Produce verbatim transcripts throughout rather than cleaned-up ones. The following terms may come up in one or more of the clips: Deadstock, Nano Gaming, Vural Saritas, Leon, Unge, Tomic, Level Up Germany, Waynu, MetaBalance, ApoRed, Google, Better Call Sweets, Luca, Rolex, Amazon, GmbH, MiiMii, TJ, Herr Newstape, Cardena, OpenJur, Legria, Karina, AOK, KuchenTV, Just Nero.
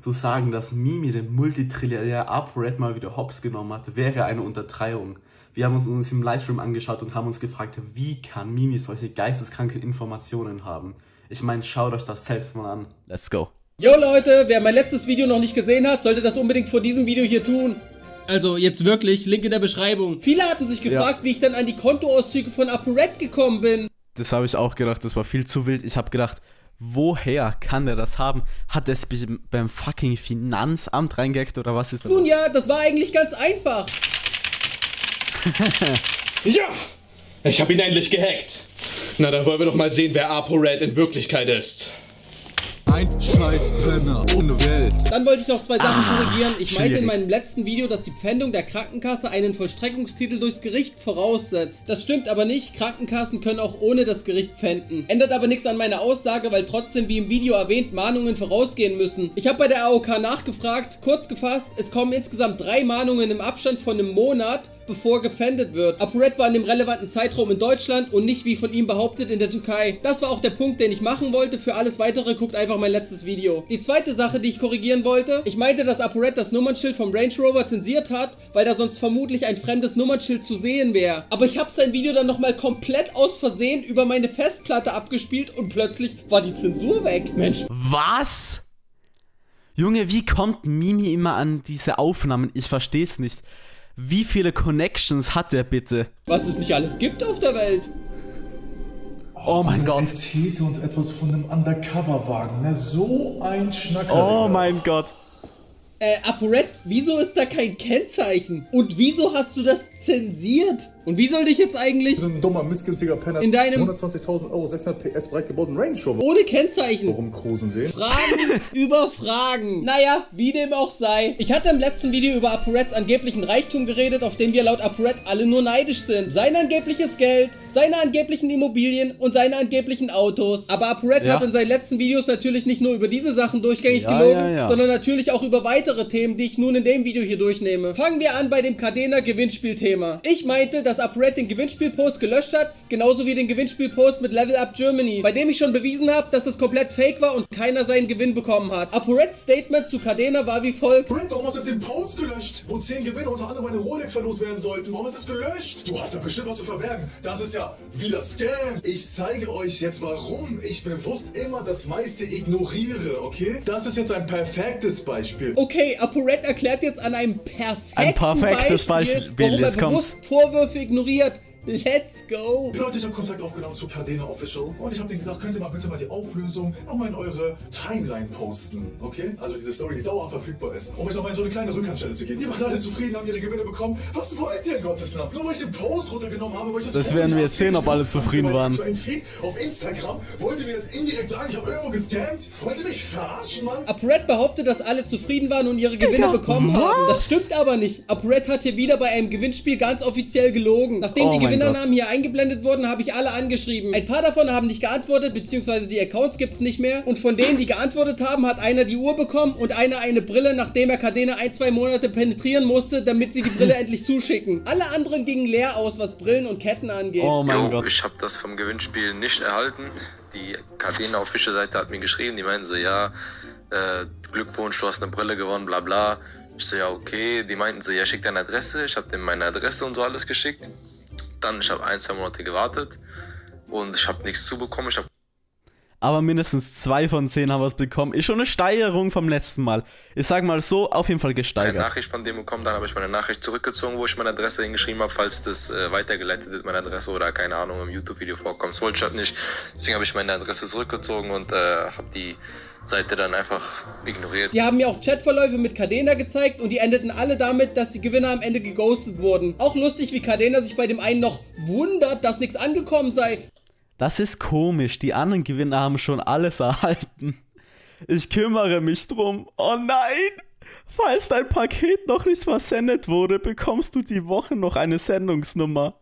Zu sagen, dass MiiMii den Multitrilliardär ApoRed mal wieder hops genommen hat, wäre eine Untertreibung. Wir haben uns uns im Livestream angeschaut und haben uns gefragt, wie kann MiiMii solche geisteskranken Informationen haben? Ich meine, schaut euch das selbst mal an. Let's go. Yo Leute, wer mein letztes Video noch nicht gesehen hat, sollte das unbedingt vor diesem Video hier tun. Also jetzt wirklich, Link in der Beschreibung. Viele hatten sich gefragt, ja, wie ich dann an die Kontoauszüge von ApoRed gekommen bin. Das habe ich auch gedacht, das war viel zu wild. Ich habe gedacht, woher kann er das haben? Hat er es beim fucking Finanzamt reingehackt oder was ist das? Nun ja, das war eigentlich ganz einfach. Ja, ich habe ihn endlich gehackt. Na, dann wollen wir doch mal sehen, wer ApoRed in Wirklichkeit ist. Ein Scheißpenner ohne Welt. Dann wollte ich noch zwei Sachen ah, korrigieren. Ich meinte in meinem letzten Video, dass die Pfändung der Krankenkasse einen Vollstreckungstitel durchs Gericht voraussetzt. Das stimmt aber nicht. Krankenkassen können auch ohne das Gericht pfänden. Ändert aber nichts an meiner Aussage, weil trotzdem, wie im Video erwähnt, Mahnungen vorausgehen müssen. Ich habe bei der A O K nachgefragt. Kurz gefasst, es kommen insgesamt drei Mahnungen im Abstand von einem Monat, bevor gepfändet wird. ApoRed war in dem relevanten Zeitraum in Deutschland und nicht, wie von ihm behauptet, in der Türkei. Das war auch der Punkt, den ich machen wollte. Für alles Weitere guckt einfach mein letztes Video. Die zweite Sache, die ich korrigieren wollte: Ich meinte, dass ApoRed das Nummernschild vom Range Rover zensiert hat, weil da sonst vermutlich ein fremdes Nummernschild zu sehen wäre. Aber ich habe sein Video dann nochmal komplett aus Versehen über meine Festplatte abgespielt und plötzlich war die Zensur weg. Mensch. Was? Junge, wie kommt MiiMii immer an diese Aufnahmen? Ich verstehe es nicht. Wie viele Connections hat der bitte? Was es nicht alles gibt auf der Welt. Oh, oh mein Gott. Er erzählte uns etwas von einem Undercover-Wagen. Ne? So ein Schnacker. Oh mein Gott. Äh, ApoRed, wieso ist da kein Kennzeichen? Und wieso hast du das zensiert? Und wie soll dich jetzt eigentlich... So ein dummer, missgünstiger Penner. In deinem... hundertzwanzigtausend Euro, sechshundert PS breit gebauten Range Rover. Ohne Kennzeichen. Warum cruisen sehen? Fragen über Fragen. Naja, wie dem auch sei. Ich hatte im letzten Video über ApoReds angeblichen Reichtum geredet, auf den wir laut ApoRed alle nur neidisch sind. Sein angebliches Geld, seine angeblichen Immobilien und seine angeblichen Autos. Aber ApoRed ja. hat in seinen letzten Videos natürlich nicht nur über diese Sachen durchgängig ja, gelogen, ja, ja. sondern natürlich auch über weitere Themen, die ich nun in dem Video hier durchnehme. Fangen wir an bei dem Cardena Gewinnspiel-Thema. Ich meinte, dass ApoRed den Gewinnspielpost gelöscht hat, genauso wie den Gewinnspielpost mit Level Up Germany, bei dem ich schon bewiesen habe, dass das komplett fake war und keiner seinen Gewinn bekommen hat. ApoReds Statement zu Cardena war wie folgt: ApoRed, warum hast du den Post gelöscht, wo zehn Gewinne unter anderem eine Rolex verlost werden sollten? Warum hast du es gelöscht? Du hast ja bestimmt was zu verbergen. Das ist ja wieder Scam. Ich zeige euch jetzt, warum ich bewusst immer das meiste ignoriere, okay? Das ist jetzt ein perfektes Beispiel. Okay, ApoRed erklärt jetzt an einem perfekten ein perfektes Beispiel, Beispiel. warum jetzt er bewusst kommt. Vorwürfe ignoriert. Let's go! Leute, ich habe Kontakt aufgenommen zu Cardena Official und ich habe denen gesagt, könnt ihr mal bitte mal die Auflösung nochmal in eure Timeline posten, okay? Also diese Story, die dauerhaft verfügbar ist, um euch nochmal in so eine kleine Rückhandstelle zu gehen. Die waren alle zufrieden, haben ihre Gewinne bekommen. Was wollt ihr in Gottes Namen? Nur weil ich den Post runtergenommen habe, weil ich das... Das werden wir jetzt sehen, ob alle zufrieden waren. Auf Instagram wollt ihr mir jetzt indirekt sagen, ich habe irgendwo gescammt? Wollt ihr mich verarschen, Mann? ApoRed behauptet, dass alle zufrieden waren und ihre Gewinne Digga, bekommen was? haben. Das stimmt aber nicht. ApoRed hat hier wieder bei einem Gewinnspiel ganz offiziell gelogen. Nachdem oh die Gewinne Gewinnernamen hier eingeblendet wurden, habe ich alle angeschrieben. Ein paar davon haben nicht geantwortet, beziehungsweise die Accounts gibt es nicht mehr. Und von denen, die geantwortet haben, hat einer die Uhr bekommen und einer eine Brille, nachdem er Cardena ein, zwei Monate penetrieren musste, damit sie die Brille endlich zuschicken. Alle anderen gingen leer aus, was Brillen und Ketten angeht. Oh mein Yo, Gott. Ich habe das vom Gewinnspiel nicht erhalten. Die Cardena official Seite hat mir geschrieben, die meinen so, ja, äh, Glückwunsch, du hast eine Brille gewonnen, bla bla. Ich so, ja, okay. Die meinten so, ja, schick deine Adresse. Ich habe denen meine Adresse und so alles geschickt. Dann, ich habe ein, zwei Monate gewartet und ich habe nichts zubekommen. Ich hab Aber mindestens zwei von zehn haben was bekommen. Ist schon eine Steigerung vom letzten Mal. Ich sage mal so, auf jeden Fall gesteigert. Keine Nachricht von dem bekommen, dann habe ich meine Nachricht zurückgezogen, wo ich meine Adresse hingeschrieben habe, falls das äh, weitergeleitet wird, meine Adresse oder keine Ahnung, im YouTube-Video vorkommt. Das wollte ich halt nicht. Deswegen habe ich meine Adresse zurückgezogen und äh, habe die Seite dann einfach ignoriert. Die haben mir auch Chatverläufe mit Cardena gezeigt und die endeten alle damit, dass die Gewinner am Ende geghostet wurden. Auch lustig, wie Cardena sich bei dem einen noch wundert, dass nichts angekommen sei. Das ist komisch, die anderen Gewinner haben schon alles erhalten. Ich kümmere mich drum. Oh nein! Falls dein Paket noch nicht versendet wurde, bekommst du die Woche noch eine Sendungsnummer.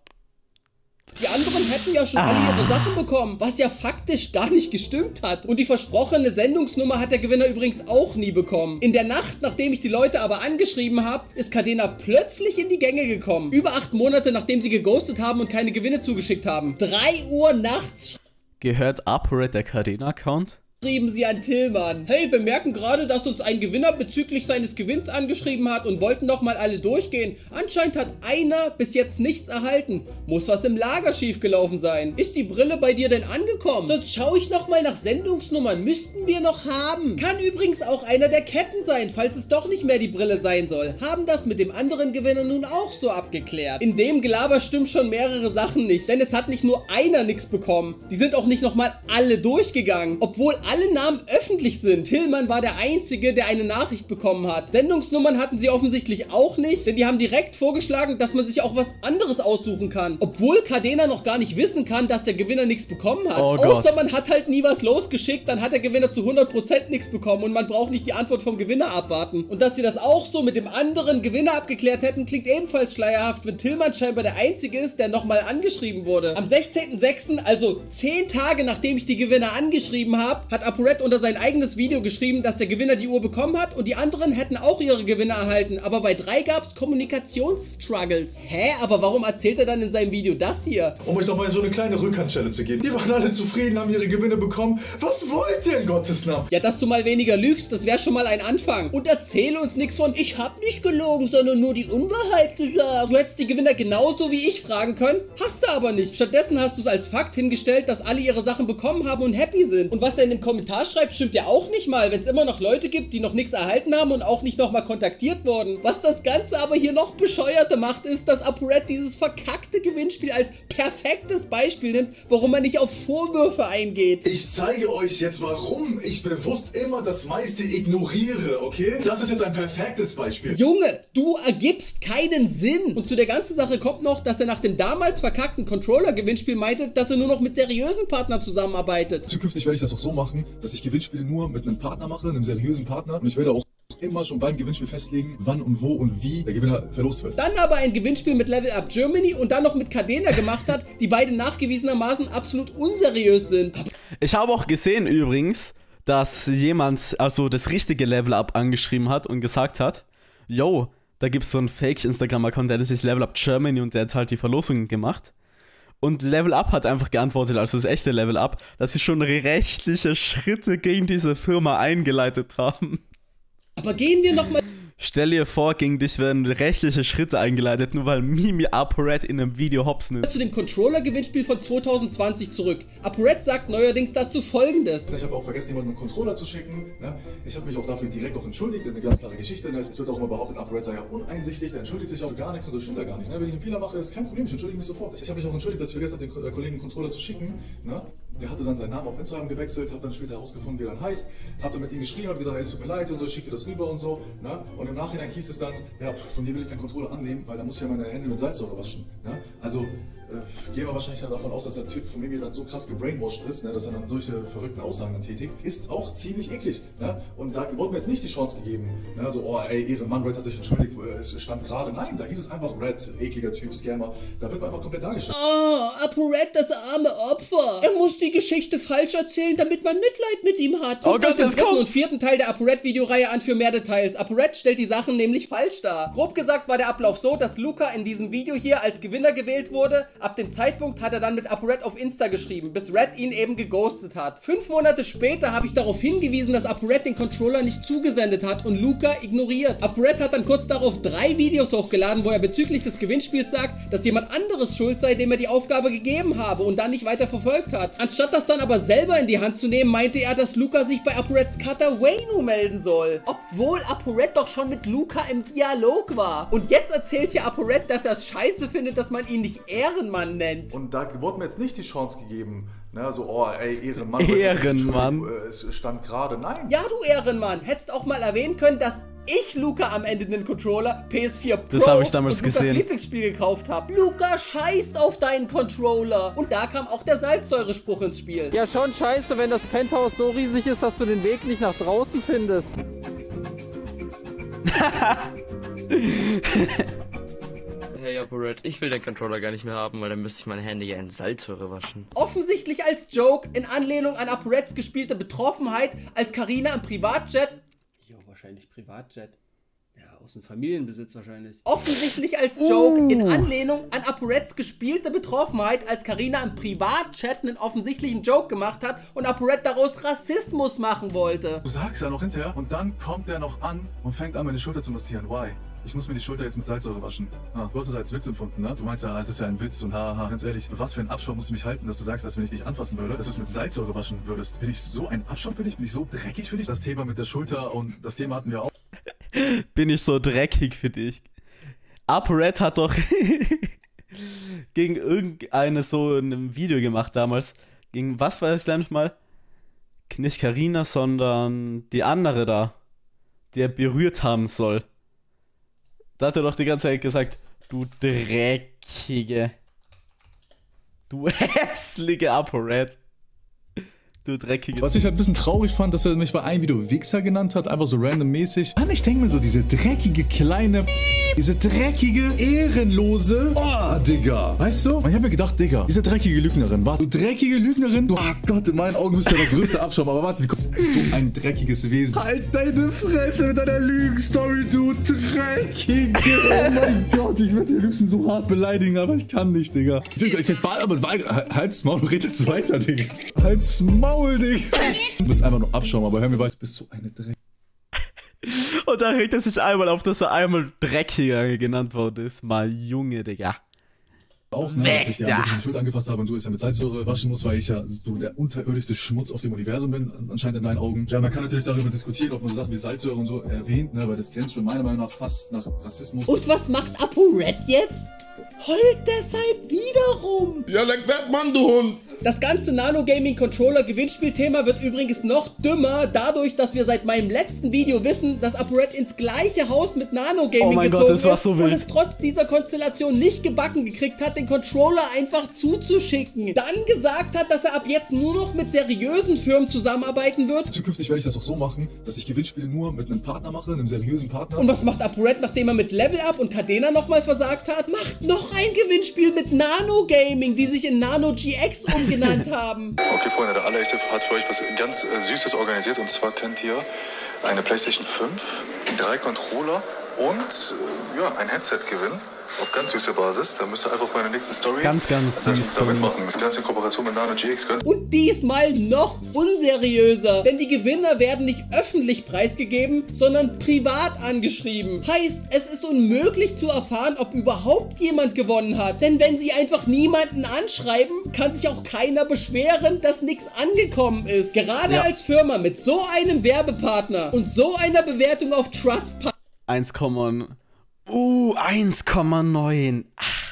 Die anderen hätten ja schon ah. alle ihre Sachen bekommen, was ja faktisch gar nicht gestimmt hat. Und die versprochene Sendungsnummer hat der Gewinner übrigens auch nie bekommen. In der Nacht, nachdem ich die Leute aber angeschrieben habe, ist Cardena plötzlich in die Gänge gekommen. Über acht Monate, nachdem sie geghostet haben und keine Gewinne zugeschickt haben. drei Uhr nachts. Gehört ApoRed der Cardena-Account? schrieben sie an Tillmann. Hey, wir merken gerade, dass uns ein Gewinner bezüglich seines Gewinns angeschrieben hat und wollten doch mal alle durchgehen. Anscheinend hat einer bis jetzt nichts erhalten. Muss was im Lager schiefgelaufen sein. Ist die Brille bei dir denn angekommen? Sonst schaue ich nochmal nach Sendungsnummern. Müssten wir noch haben. Kann übrigens auch einer der Ketten sein, falls es doch nicht mehr die Brille sein soll. Haben das mit dem anderen Gewinner nun auch so abgeklärt. In dem Gelaber stimmt schon mehrere Sachen nicht, denn es hat nicht nur einer nichts bekommen. Die sind auch nicht nochmal alle durchgegangen, obwohl alle Namen öffentlich sind. Tillmann war der Einzige, der eine Nachricht bekommen hat. Sendungsnummern hatten sie offensichtlich auch nicht, denn die haben direkt vorgeschlagen, dass man sich auch was anderes aussuchen kann. Obwohl Cardena noch gar nicht wissen kann, dass der Gewinner nichts bekommen hat. Oh Gott. Außer man hat halt nie was losgeschickt, dann hat der Gewinner zu hundert Prozent nichts bekommen und man braucht nicht die Antwort vom Gewinner abwarten. Und dass sie das auch so mit dem anderen Gewinner abgeklärt hätten, klingt ebenfalls schleierhaft, wenn Tillmann scheinbar der Einzige ist, der nochmal angeschrieben wurde. Am sechzehnten sechsten, also zehn Tage nachdem ich die Gewinner angeschrieben habe, hat ApoRed unter sein eigenes Video geschrieben, dass der Gewinner die Uhr bekommen hat und die anderen hätten auch ihre Gewinner erhalten. Aber bei drei gab es Kommunikationsstruggles. Hä? Aber warum erzählt er dann in seinem Video das hier? Um euch nochmal so eine kleine Rückhandschelle zu geben. Die waren alle zufrieden, haben ihre Gewinne bekommen. Was wollt ihr in Gottes Namen? Ja, dass du mal weniger lügst, das wäre schon mal ein Anfang. Und erzähle uns nichts von, ich hab nicht gelogen, sondern nur die Unwahrheit gesagt. Du hättest die Gewinner genauso wie ich fragen können, hast du aber nicht. Stattdessen hast du es als Fakt hingestellt, dass alle ihre Sachen bekommen haben und happy sind. Und was er in dem Kommentar schreibt, stimmt ja auch nicht mal, wenn es immer noch Leute gibt, die noch nichts erhalten haben und auch nicht nochmal kontaktiert wurden. Was das Ganze aber hier noch bescheuerter macht, ist, dass ApoRed dieses verkackte Gewinnspiel als perfektes Beispiel nimmt, warum er nicht auf Vorwürfe eingeht. Ich zeige euch jetzt, warum ich bewusst immer das meiste ignoriere, okay? Das ist jetzt ein perfektes Beispiel. Junge, du ergibst keinen Sinn. Und zu der ganzen Sache kommt noch, dass er nach dem damals verkackten Controller-Gewinnspiel meinte, dass er nur noch mit seriösen Partnern zusammenarbeitet. Zukünftig werde ich das auch so machen, dass ich Gewinnspiele nur mit einem Partner mache, einem seriösen Partner. Und ich werde auch immer schon beim Gewinnspiel festlegen, wann und wo und wie der Gewinner verlost wird. Dann aber ein Gewinnspiel mit Level Up Germany und dann noch mit Cardena gemacht hat, die beide nachgewiesenermaßen absolut unseriös sind. Ich habe auch gesehen übrigens, dass jemand also das richtige Level Up angeschrieben hat und gesagt hat, yo, da gibt es so einen Fake-Instagram-Account, der nennt sich Level Up Germany und der hat halt die Verlosungen gemacht. Und Level Up hat einfach geantwortet, also das echte Level Up, dass sie schon rechtliche Schritte gegen diese Firma eingeleitet haben. Aber gehen wir nochmal... Stell dir vor, gegen dich werden rechtliche Schritte eingeleitet, nur weil MiiMii ApoRed in einem Video hops nimmt. Zu dem Controller-Gewinnspiel von zwanzig zwanzig zurück. ApoRed sagt neuerdings dazu Folgendes. Ich habe auch vergessen, jemanden einen Controller zu schicken. Ne? Ich habe mich auch dafür direkt auch entschuldigt, eine ganz klare Geschichte. Es wird auch immer behauptet, ApoRed sei ja uneinsichtig, der entschuldigt sich auch gar nichts und das stimmt ja gar nicht. Ne? Wenn ich einen Fehler mache, ist kein Problem, ich entschuldige mich sofort. Ich habe mich auch entschuldigt, dass ich vergessen habe, den Kollegen einen Controller zu schicken. Ne? Der hatte dann seinen Namen auf Instagram gewechselt, habe dann später herausgefunden, wie er dann heißt. Habe dann mit ihm geschrieben, habe gesagt, es tut mir leid und so, ich schickte das rüber und so. Ne? Und im Nachhinein hieß es dann, ja, von dir will ich keinen Controller annehmen, weil da muss ich ja meine Hände mit Salzsäure waschen. Ne? Also äh, gehen wir wahrscheinlich davon aus, dass der Typ von mir dann so krass gebrainwashed ist, ne, dass er dann solche verrückten Aussagen dann tätigt. Ist auch ziemlich eklig. Ne? Und da wurde mir jetzt nicht die Chance gegeben, ne? So, oh ey, Ehrenmann, Red hat sich entschuldigt, es stand gerade. Nein, da hieß es einfach Red, ekliger Typ, Scammer. Da wird man einfach komplett dargestellt. Oh, ApoRed, das arme Opfer. Er muss die Geschichte falsch erzählen, damit man Mitleid mit ihm hat. Oh Gott, jetzt kommt's. Und den vierten Teil der ApoRed-Videoreihe an für mehr Details. ApoRed stellt die Sachen nämlich falsch dar. Grob gesagt war der Ablauf so, dass Luca in diesem Video hier als Gewinner gewählt wurde. Ab dem Zeitpunkt hat er dann mit ApoRed auf Insta geschrieben, bis Red ihn eben geghostet hat. Fünf Monate später habe ich darauf hingewiesen, dass ApoRed den Controller nicht zugesendet hat und Luca ignoriert. ApoRed hat dann kurz darauf drei Videos hochgeladen, wo er bezüglich des Gewinnspiels sagt, dass jemand anderes schuld sei, dem er die Aufgabe gegeben habe und dann nicht weiter verfolgt hat. Anstatt das dann aber selber in die Hand zu nehmen, meinte er, dass Luca sich bei ApoReds Cutter Waynu melden soll. Obwohl ApoRed doch schon mit Luca im Dialog war. Und jetzt erzählt hier ApoRed, dass er es scheiße findet, dass man ihn nicht Ehrenmann nennt. Und da wurde mir jetzt nicht die Chance gegeben, ne, so, oh, ey, Ehrenmann. Ehrenmann. Es stand gerade, nein. Ja, du Ehrenmann, hättest auch mal erwähnen können, dass ich Luca am Ende den Controller P S vier Pro das hab ich damals und gesehen. Lukas Lieblingsspiel gekauft habe. Luca scheißt auf deinen Controller. Und da kam auch der Salzsäurespruch ins Spiel. Ja, schon scheiße, wenn das Penthouse so riesig ist, dass du den Weg nicht nach draußen findest. Hey ApoRed, ich will den Controller gar nicht mehr haben, weil dann müsste ich meine Hände ja in Salzsäure waschen. Offensichtlich als Joke, in Anlehnung an ApoReds gespielte Betroffenheit, als Karina im Privatjet... Jo, wahrscheinlich Privatjet. Ja, aus dem Familienbesitz wahrscheinlich. Offensichtlich als Joke uh. in Anlehnung an ApoReds gespielter Betroffenheit, als Karina im Privatchat einen offensichtlichen Joke gemacht hat und ApoRed daraus Rassismus machen wollte. Du sagst ja noch hinterher und dann kommt er noch an und fängt an, meine Schulter zu massieren. Why? Ich muss mir die Schulter jetzt mit Salzsäure waschen. Ah, du hast es als Witz empfunden, ne? Du meinst ja, es ist ja ein Witz und haha. Ganz ehrlich, was für ein Abschaum musst du mich halten, dass du sagst, dass wenn ich dich anfassen würde, dass du es mit Salzsäure waschen würdest? Bin ich so ein Abschaum für dich? Bin ich so dreckig für dich? Das Thema mit der Schulter und das Thema hatten wir auch. Bin ich so dreckig für dich? ApoRed hat doch gegen irgendeine so ein Video gemacht damals. Gegen was war das nämlich mal? Nicht Karina, sondern die andere da, die er berührt haben soll. Da hat er doch die ganze Zeit gesagt, du dreckige, du hässliche ApoRed. Du dreckige. Was ich halt ein bisschen traurig fand, dass er mich bei einem Video Wichser genannt hat, einfach so randommäßig. Mann, ich denke mir so, diese dreckige kleine, diese dreckige, ehrenlose, oh, Digga. Weißt du? Ich habe mir gedacht, Digga, diese dreckige Lügnerin, warte, du dreckige Lügnerin, du, ah Gott, in meinen Augen bist du der größte Abschaum, aber warte, wie kommst du so ein dreckiges Wesen? Halt deine Fresse mit deiner Lügenstory, du dreckige, oh mein Gott, ich werde den Lübsen so hart beleidigen, aber ich kann nicht, Digga. Digga, ich werd bald, aber halt's Maul, red jetzt weiter, Digga. Halt's Maul. Du bist einfach nur Abschaum, aber hör mir weiter, du bist so eine Dreck. Und da regt er sich einmal auf, dass er einmal dreckiger genannt worden ist. Mal Junge, Digga. Auch, ne, dass ich dir ja die Schuld angefasst habe und du es ja mit Salzsäure waschen musst, weil ich ja so der unterirdischste Schmutz auf dem Universum bin, anscheinend in deinen Augen. Ja, man kann natürlich darüber diskutieren, ob man so Sachen wie Salzsäure und so erwähnt, ne, weil das glänzt schon meiner Meinung nach fast nach Rassismus. Und was macht ApoRed jetzt? Heult deshalb wiederum. Ja, leck weg, Mann, du Hund. Das ganze Nano Gaming Controller Gewinnspielthema wird übrigens noch dümmer, dadurch, dass wir seit meinem letzten Video wissen, dass ApoRed ins gleiche Haus mit Nano Gaming oh mein gezogen Gott, das war so wild. Und es trotz dieser Konstellation nicht gebacken gekriegt hat, den Controller einfach zuzuschicken. Dann gesagt hat, dass er ab jetzt nur noch mit seriösen Firmen zusammenarbeiten wird. Zukünftig werde ich das auch so machen, dass ich Gewinnspiele nur mit einem Partner mache, einem seriösen Partner. Und was macht ApoRed, nachdem er mit Level Up und Cardena nochmal versagt hat? Macht noch ein Gewinnspiel mit Nano Gaming, die sich in Nano G X umgehen. genannt haben. Okay, Freunde, der Alex hat für euch was ganz äh, Süßes organisiert. Und zwar könnt ihr eine PlayStation fünf, drei Controller und äh, ja, ein Headset gewinnen. Auf ganz süße Basis. Da müsst ihr einfach meine nächste Story ganz, ganz süß damit machen. Das Ganze in Kooperation mit Nano G X. Und diesmal noch unseriöser. Denn die Gewinner werden nicht öffentlich preisgegeben, sondern privat angeschrieben. Heißt, es ist unmöglich zu erfahren, ob überhaupt jemand gewonnen hat. Denn wenn sie einfach niemanden anschreiben, kann sich auch keiner beschweren, dass nichts angekommen ist. Gerade ja, als Firma mit so einem Werbepartner und so einer Bewertung auf Trustpilot. eins Komma neun. Uh, eins Komma neun. Ah.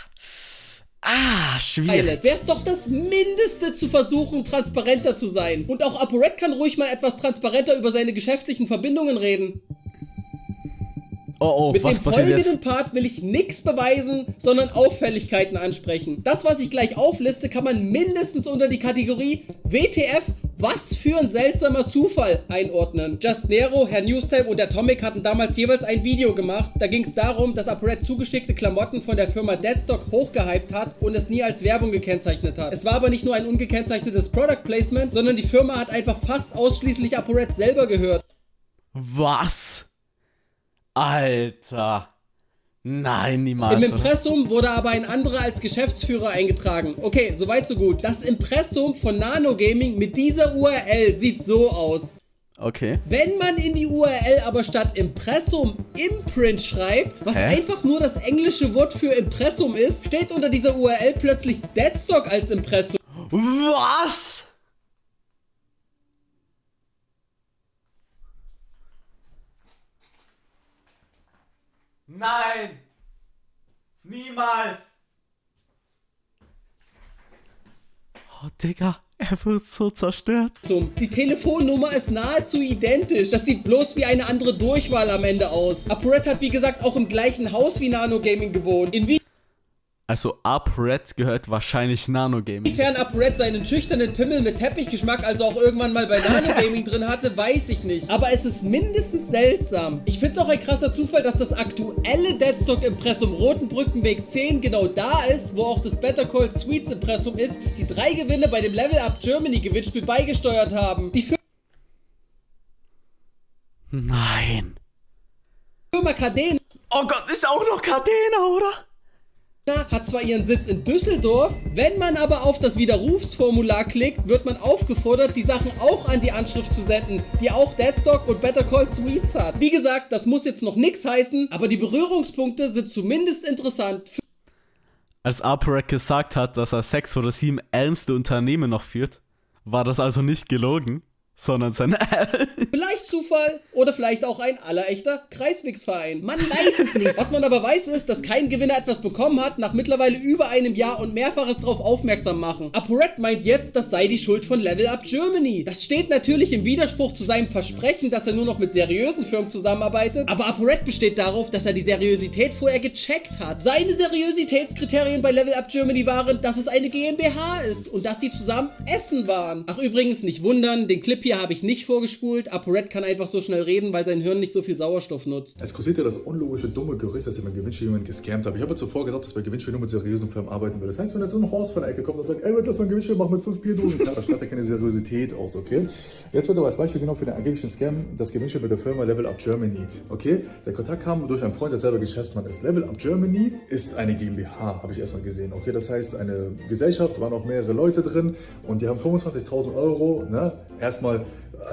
ah, schwierig. Wäre es doch das Mindeste zu versuchen, transparenter zu sein. Und auch ApoRed kann ruhig mal etwas transparenter über seine geschäftlichen Verbindungen reden. Oh, oh, Mit was, dem was folgenden jetzt? Part will ich nichts beweisen, sondern Auffälligkeiten ansprechen. Das, was ich gleich aufliste, kann man mindestens unter die Kategorie W T F, was für ein seltsamer Zufall, einordnen. Just Nero, Herr Newstape und der Tomic hatten damals jeweils ein Video gemacht. Da ging es darum, dass ApoRed zugeschickte Klamotten von der Firma Deadstock hochgehypt hat und es nie als Werbung gekennzeichnet hat. Es war aber nicht nur ein ungekennzeichnetes Product Placement, sondern die Firma hat einfach fast ausschließlich ApoRed selber gehört. Was? Alter. Nein, niemals. Im Impressum wurde aber ein anderer als Geschäftsführer eingetragen. Okay, soweit so gut. Das Impressum von Nano Gaming mit dieser U R L sieht so aus. Okay. Wenn man in die U R L aber statt Impressum Imprint schreibt, was Hä? einfach nur das englische Wort für Impressum ist, steht unter dieser U R L plötzlich Deadstock als Impressum. Was? Nein! Niemals! Oh, Digga, er wird so zerstört. Die Telefonnummer ist nahezu identisch. Das sieht bloß wie eine andere Durchwahl am Ende aus. ApoRed hat, wie gesagt, auch im gleichen Haus wie Nano Gaming gewohnt. In wie Also ApoRed gehört wahrscheinlich Nano Gaming. Inwiefern ApoRed seinen schüchternen Pimmel mit Teppichgeschmack also auch irgendwann mal bei Nano Gaming drin hatte, weiß ich nicht. Aber es ist mindestens seltsam. Ich finde es auch ein krasser Zufall, dass das aktuelle Deadstock-Impressum Rotenbrückenweg zehn genau da ist, wo auch das Better Call Sweets-Impressum ist, die drei Gewinne bei dem Level Up Germany Gewinnspiel beigesteuert haben. Die Nein. Die Firma Cardena. Oh Gott, ist auch noch Cardena, oder? Hat zwar ihren Sitz in Düsseldorf, wenn man aber auf das Widerrufsformular klickt, wird man aufgefordert, die Sachen auch an die Anschrift zu senden, die auch Deadstock und Better Call Sweets hat. Wie gesagt, das muss jetzt noch nichts heißen, aber die Berührungspunkte sind zumindest interessant. Als ApoRed gesagt hat, dass er sechs oder sieben ernste Unternehmen noch führt, war das also nicht gelogen, sondern sein vielleicht Zufall oder vielleicht auch ein allerechter Kreiswegsverein. Man weiß es nicht. Was man aber weiß ist, dass kein Gewinner etwas bekommen hat, nach mittlerweile über einem Jahr und mehrfaches darauf aufmerksam machen. ApoRed meint jetzt, das sei die Schuld von Level Up Germany. Das steht natürlich im Widerspruch zu seinem Versprechen, dass er nur noch mit seriösen Firmen zusammenarbeitet. Aber ApoRed besteht darauf, dass er die Seriosität vorher gecheckt hat. Seine Seriositätskriterien bei Level Up Germany waren, dass es eine GmbH ist und dass sie zusammen essen waren. Ach übrigens, nicht wundern, den Clip hier habe ich nicht vorgespult. ApoRed kann einfach so schnell reden, weil sein Hirn nicht so viel Sauerstoff nutzt. Es kursiert ja das unlogische, dumme Gerücht, dass ich beim Gewinnspiel jemanden gescammt habe. Ich habe ja zuvor gesagt, dass bei Gewinnspiel nur mit seriösen Firmen arbeiten will. Das heißt, wenn jetzt so ein Horst von der Ecke kommt und sagt, ey, lass mal ein Gewinnspiel machen mit fünf Bierdosen, klar, da schreibt ja keine Seriosität aus, okay? Jetzt wird aber als Beispiel genau für den angeblichen Scam das Gewinnspiel mit der Firma Level Up Germany, okay? Der Kontakt kam durch einen Freund, der selber Geschäftsmann ist. Level Up Germany ist eine GmbH, habe ich erstmal gesehen, okay? Das heißt, eine Gesellschaft, waren auch mehrere Leute drin und die haben fünfundzwanzigtausend Euro, ne? Erstmal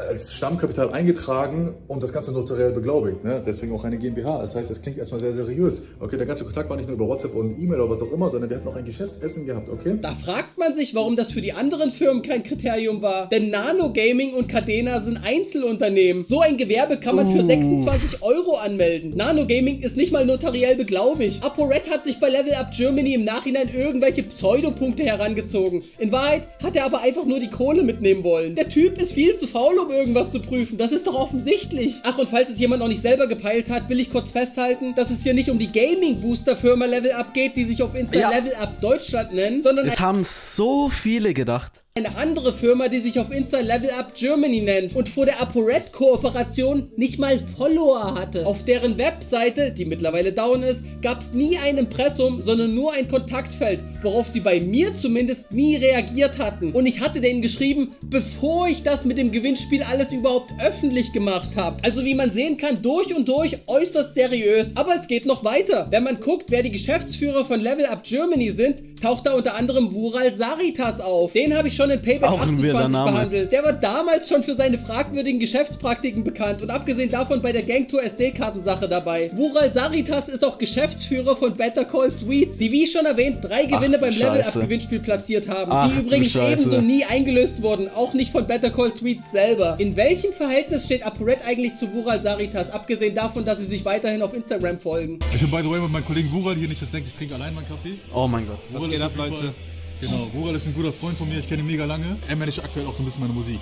als Stammkapital eingetragen und das Ganze notariell beglaubigt. Ne? Deswegen auch eine GmbH. Das heißt, das klingt erstmal sehr seriös. Okay, der ganze Kontakt war nicht nur über WhatsApp und E-Mail oder was auch immer, sondern wir hatten auch ein Geschäftsessen gehabt, okay? Da fragt man sich, warum das für die anderen Firmen kein Kriterium war. Denn Nano Gaming und Cardena sind Einzelunternehmen. So ein Gewerbe kann man für sechsundzwanzig Euro anmelden. Nano Gaming ist nicht mal notariell beglaubigt. ApoRed hat sich bei Level Up Germany im Nachhinein irgendwelche Pseudopunkte herangezogen. In Wahrheit hat er aber einfach nur die Kohle mitnehmen wollen. Der Typ ist viel zu faul, um irgendwas zu prüfen. Das ist doch offensichtlich. Ach, und falls es jemand noch nicht selber gepeilt hat, will ich kurz festhalten, dass es hier nicht um die Gaming-Booster-Firma Level Up geht, die sich auf Insta ja Level Up Deutschland nennt, sondern... Es haben so viele gedacht. Eine andere Firma, die sich auf Insta Level Up Germany nennt und vor der ApoRed-Kooperation nicht mal Follower hatte. Auf deren Webseite, die mittlerweile down ist, gab es nie ein Impressum, sondern nur ein Kontaktfeld, worauf sie bei mir zumindest nie reagiert hatten. Und ich hatte denen geschrieben, bevor ich das mit dem Gewinnspiel alles überhaupt öffentlich gemacht habe. Also wie man sehen kann, durch und durch äußerst seriös. Aber es geht noch weiter. Wenn man guckt, wer die Geschäftsführer von Level Up Germany sind, taucht da unter anderem Vural Saritas auf. Den habe ich schon in Payback achtundzwanzig behandelt. Der war damals schon für seine fragwürdigen Geschäftspraktiken bekannt und abgesehen davon bei der Gangtour S D-Kartensache dabei. Vural Saritas ist auch Geschäftsführer von Better Call Sweets, die wie schon erwähnt drei Gewinne Ach, beim Level Up Gewinnspiel platziert haben, Ach, die übrigens ebenso nie eingelöst wurden, auch nicht von Better Call Sweets selber. In welchem Verhältnis steht ApoRed eigentlich zu Vural Saritas, abgesehen davon, dass sie sich weiterhin auf Instagram folgen? Ich bin by the way mit meinem Kollegen Vural hier nicht, das denkt, ich trinke allein meinen Kaffee. Oh mein Gott. Vural, was geht ab, Leute? Genau, Vural ist ein guter Freund von mir, ich kenne ihn mega lange. Er managt aktuell auch so ein bisschen meine Musik.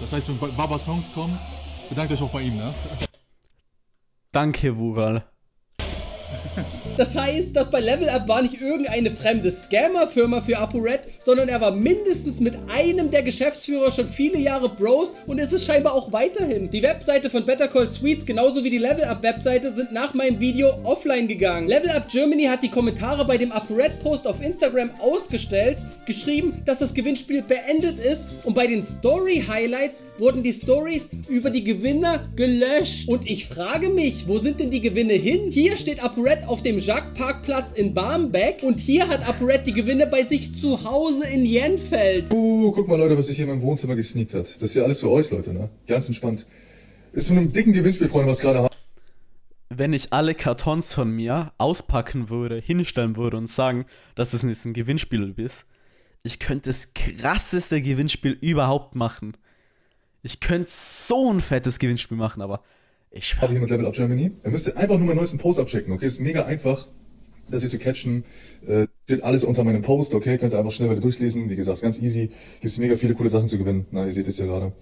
Das heißt, wenn Baba Songs kommen, bedankt euch auch bei ihm, ne? Danke, Vural. Das heißt, das bei Level Up war nicht irgendeine fremde Scammer-Firma für ApoRed, sondern er war mindestens mit einem der Geschäftsführer schon viele Jahre Bros und ist es scheinbar auch weiterhin. Die Webseite von Better Call Sweets, genauso wie die Level Up Webseite, sind nach meinem Video offline gegangen. Level Up Germany hat die Kommentare bei dem ApoRed-Post auf Instagram ausgestellt, geschrieben, dass das Gewinnspiel beendet ist und bei den Story-Highlights wurden die Stories über die Gewinner gelöscht. Und ich frage mich, wo sind denn die Gewinne hin? Hier steht ApoRed auf dem Jacques-Parkplatz in Barmbek und hier hat ApoRed die Gewinne bei sich zu Hause in Jenfeld. Uh, guck mal Leute, was sich hier in meinem Wohnzimmer gesneakt hat. Das ist ja alles für euch, Leute, ne? Ganz entspannt. Ist von einem dicken Gewinnspiel, Freunde, was gerade haben. Wenn ich alle Kartons von mir auspacken würde, hinstellen würde und sagen, dass es nicht ein Gewinnspiel ist, ich könnte das krasseste Gewinnspiel überhaupt machen. Ich könnte so ein fettes Gewinnspiel machen, aber... Ich habe hier mit Level Up Germany. Ihr müsst einfach nur meinen neuesten Post abchecken, okay? Ist mega einfach, das hier zu catchen. Äh, steht alles unter meinem Post, okay? Könnt ihr einfach schnell weiter durchlesen. Wie gesagt, ganz easy. Gibt's mega viele coole Sachen zu gewinnen. Na, ihr seht es hier gerade.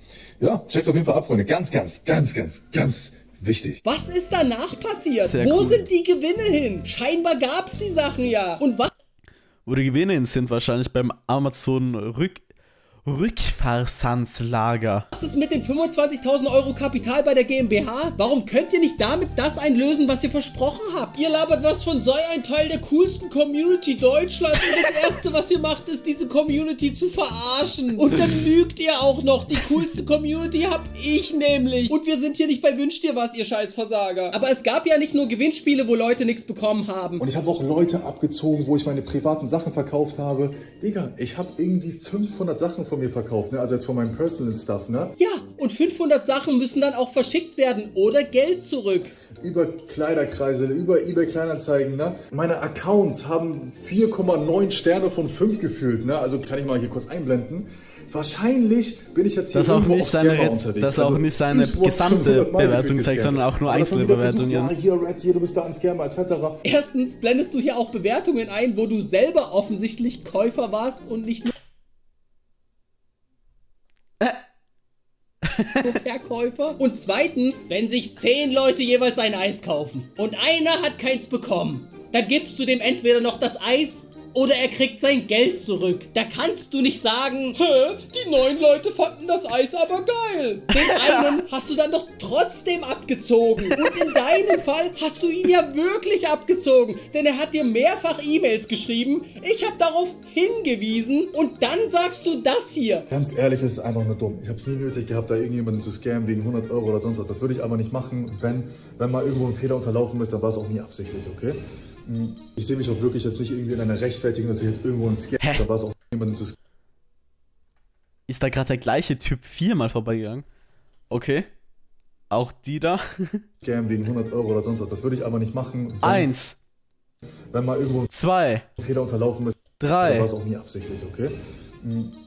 Ja, checkt's auf jeden Fall ab, Freunde. Ganz, ganz, ganz, ganz, ganz wichtig. Was ist danach passiert? Sehr Wo cool. sind die Gewinne hin? Scheinbar gab's die Sachen ja. Und was? Wo die Gewinne hin sind, wahrscheinlich beim Amazon Rück... Rückversandslager. Was ist mit den fünfundzwanzigtausend Euro Kapital bei der GmbH? Warum könnt ihr nicht damit das einlösen, was ihr versprochen habt? Ihr labert was von sei ein Teil der coolsten Community Deutschlands und das erste, was ihr macht, ist diese Community zu verarschen. Und dann lügt ihr auch noch. Die coolste Community hab ich nämlich. Und wir sind hier nicht bei Wünsch dir was, ihr Scheißversager. Aber es gab ja nicht nur Gewinnspiele, wo Leute nichts bekommen haben. Und ich habe auch Leute abgezogen, wo ich meine privaten Sachen verkauft habe. Digga, ich habe irgendwie fünfhundert Sachen von mir verkauft, ne? Also jetzt von meinem Personal Stuff, ne? Ja, und fünfhundert Sachen müssen dann auch verschickt werden oder Geld zurück. Über Kleiderkreisel, über eBay Kleinanzeigen, ne? Meine Accounts haben vier Komma neun Sterne von fünf gefühlt, ne? Also kann ich mal hier kurz einblenden. Wahrscheinlich bin ich jetzt hier das auch nicht seine unterwegs. Das also auch nicht seine gesamte Bewertung zeigt, sondern auch nur einzelne Bewertungen. Ja, hier Red, hier, du bist da ein Scammer, et cetera. Erstens blendest du hier auch Bewertungen ein, wo du selber offensichtlich Käufer warst und nicht nur Verkäufer. Und zweitens, wenn sich zehn Leute jeweils ein Eis kaufen und einer hat keins bekommen, dann gibst du dem entweder noch das Eis oder er kriegt sein Geld zurück. Da kannst du nicht sagen, hä, die neun Leute fanden das Eis aber geil. Den einen hast du dann doch trotzdem abgezogen. Und in deinem Fall hast du ihn ja wirklich abgezogen. Denn er hat dir mehrfach E-Mails geschrieben. Ich habe darauf hingewiesen. Und dann sagst du das hier. Ganz ehrlich, das ist einfach nur dumm. Ich habe es nie nötig gehabt, da irgendjemanden zu scammen wegen hundert Euro oder sonst was. Das würde ich aber nicht machen, wenn, wenn mal irgendwo ein Fehler unterlaufen ist. Dann war es auch nie absichtlich, okay? Ich sehe mich auch wirklich jetzt nicht irgendwie in einer Rechtfertigung, dass ich jetzt irgendwo ein Scam oder was auch jemanden zu. Ist da gerade der gleiche Typ viermal vorbeigegangen? Okay. Auch die da? Scam wegen hundert Euro oder sonst was. Das würde ich aber nicht machen. Wenn, Eins. Wenn mal irgendwo Zwei. Ein Fehler unterlaufen ist. Drei. Das war es auch nie absichtlich, okay?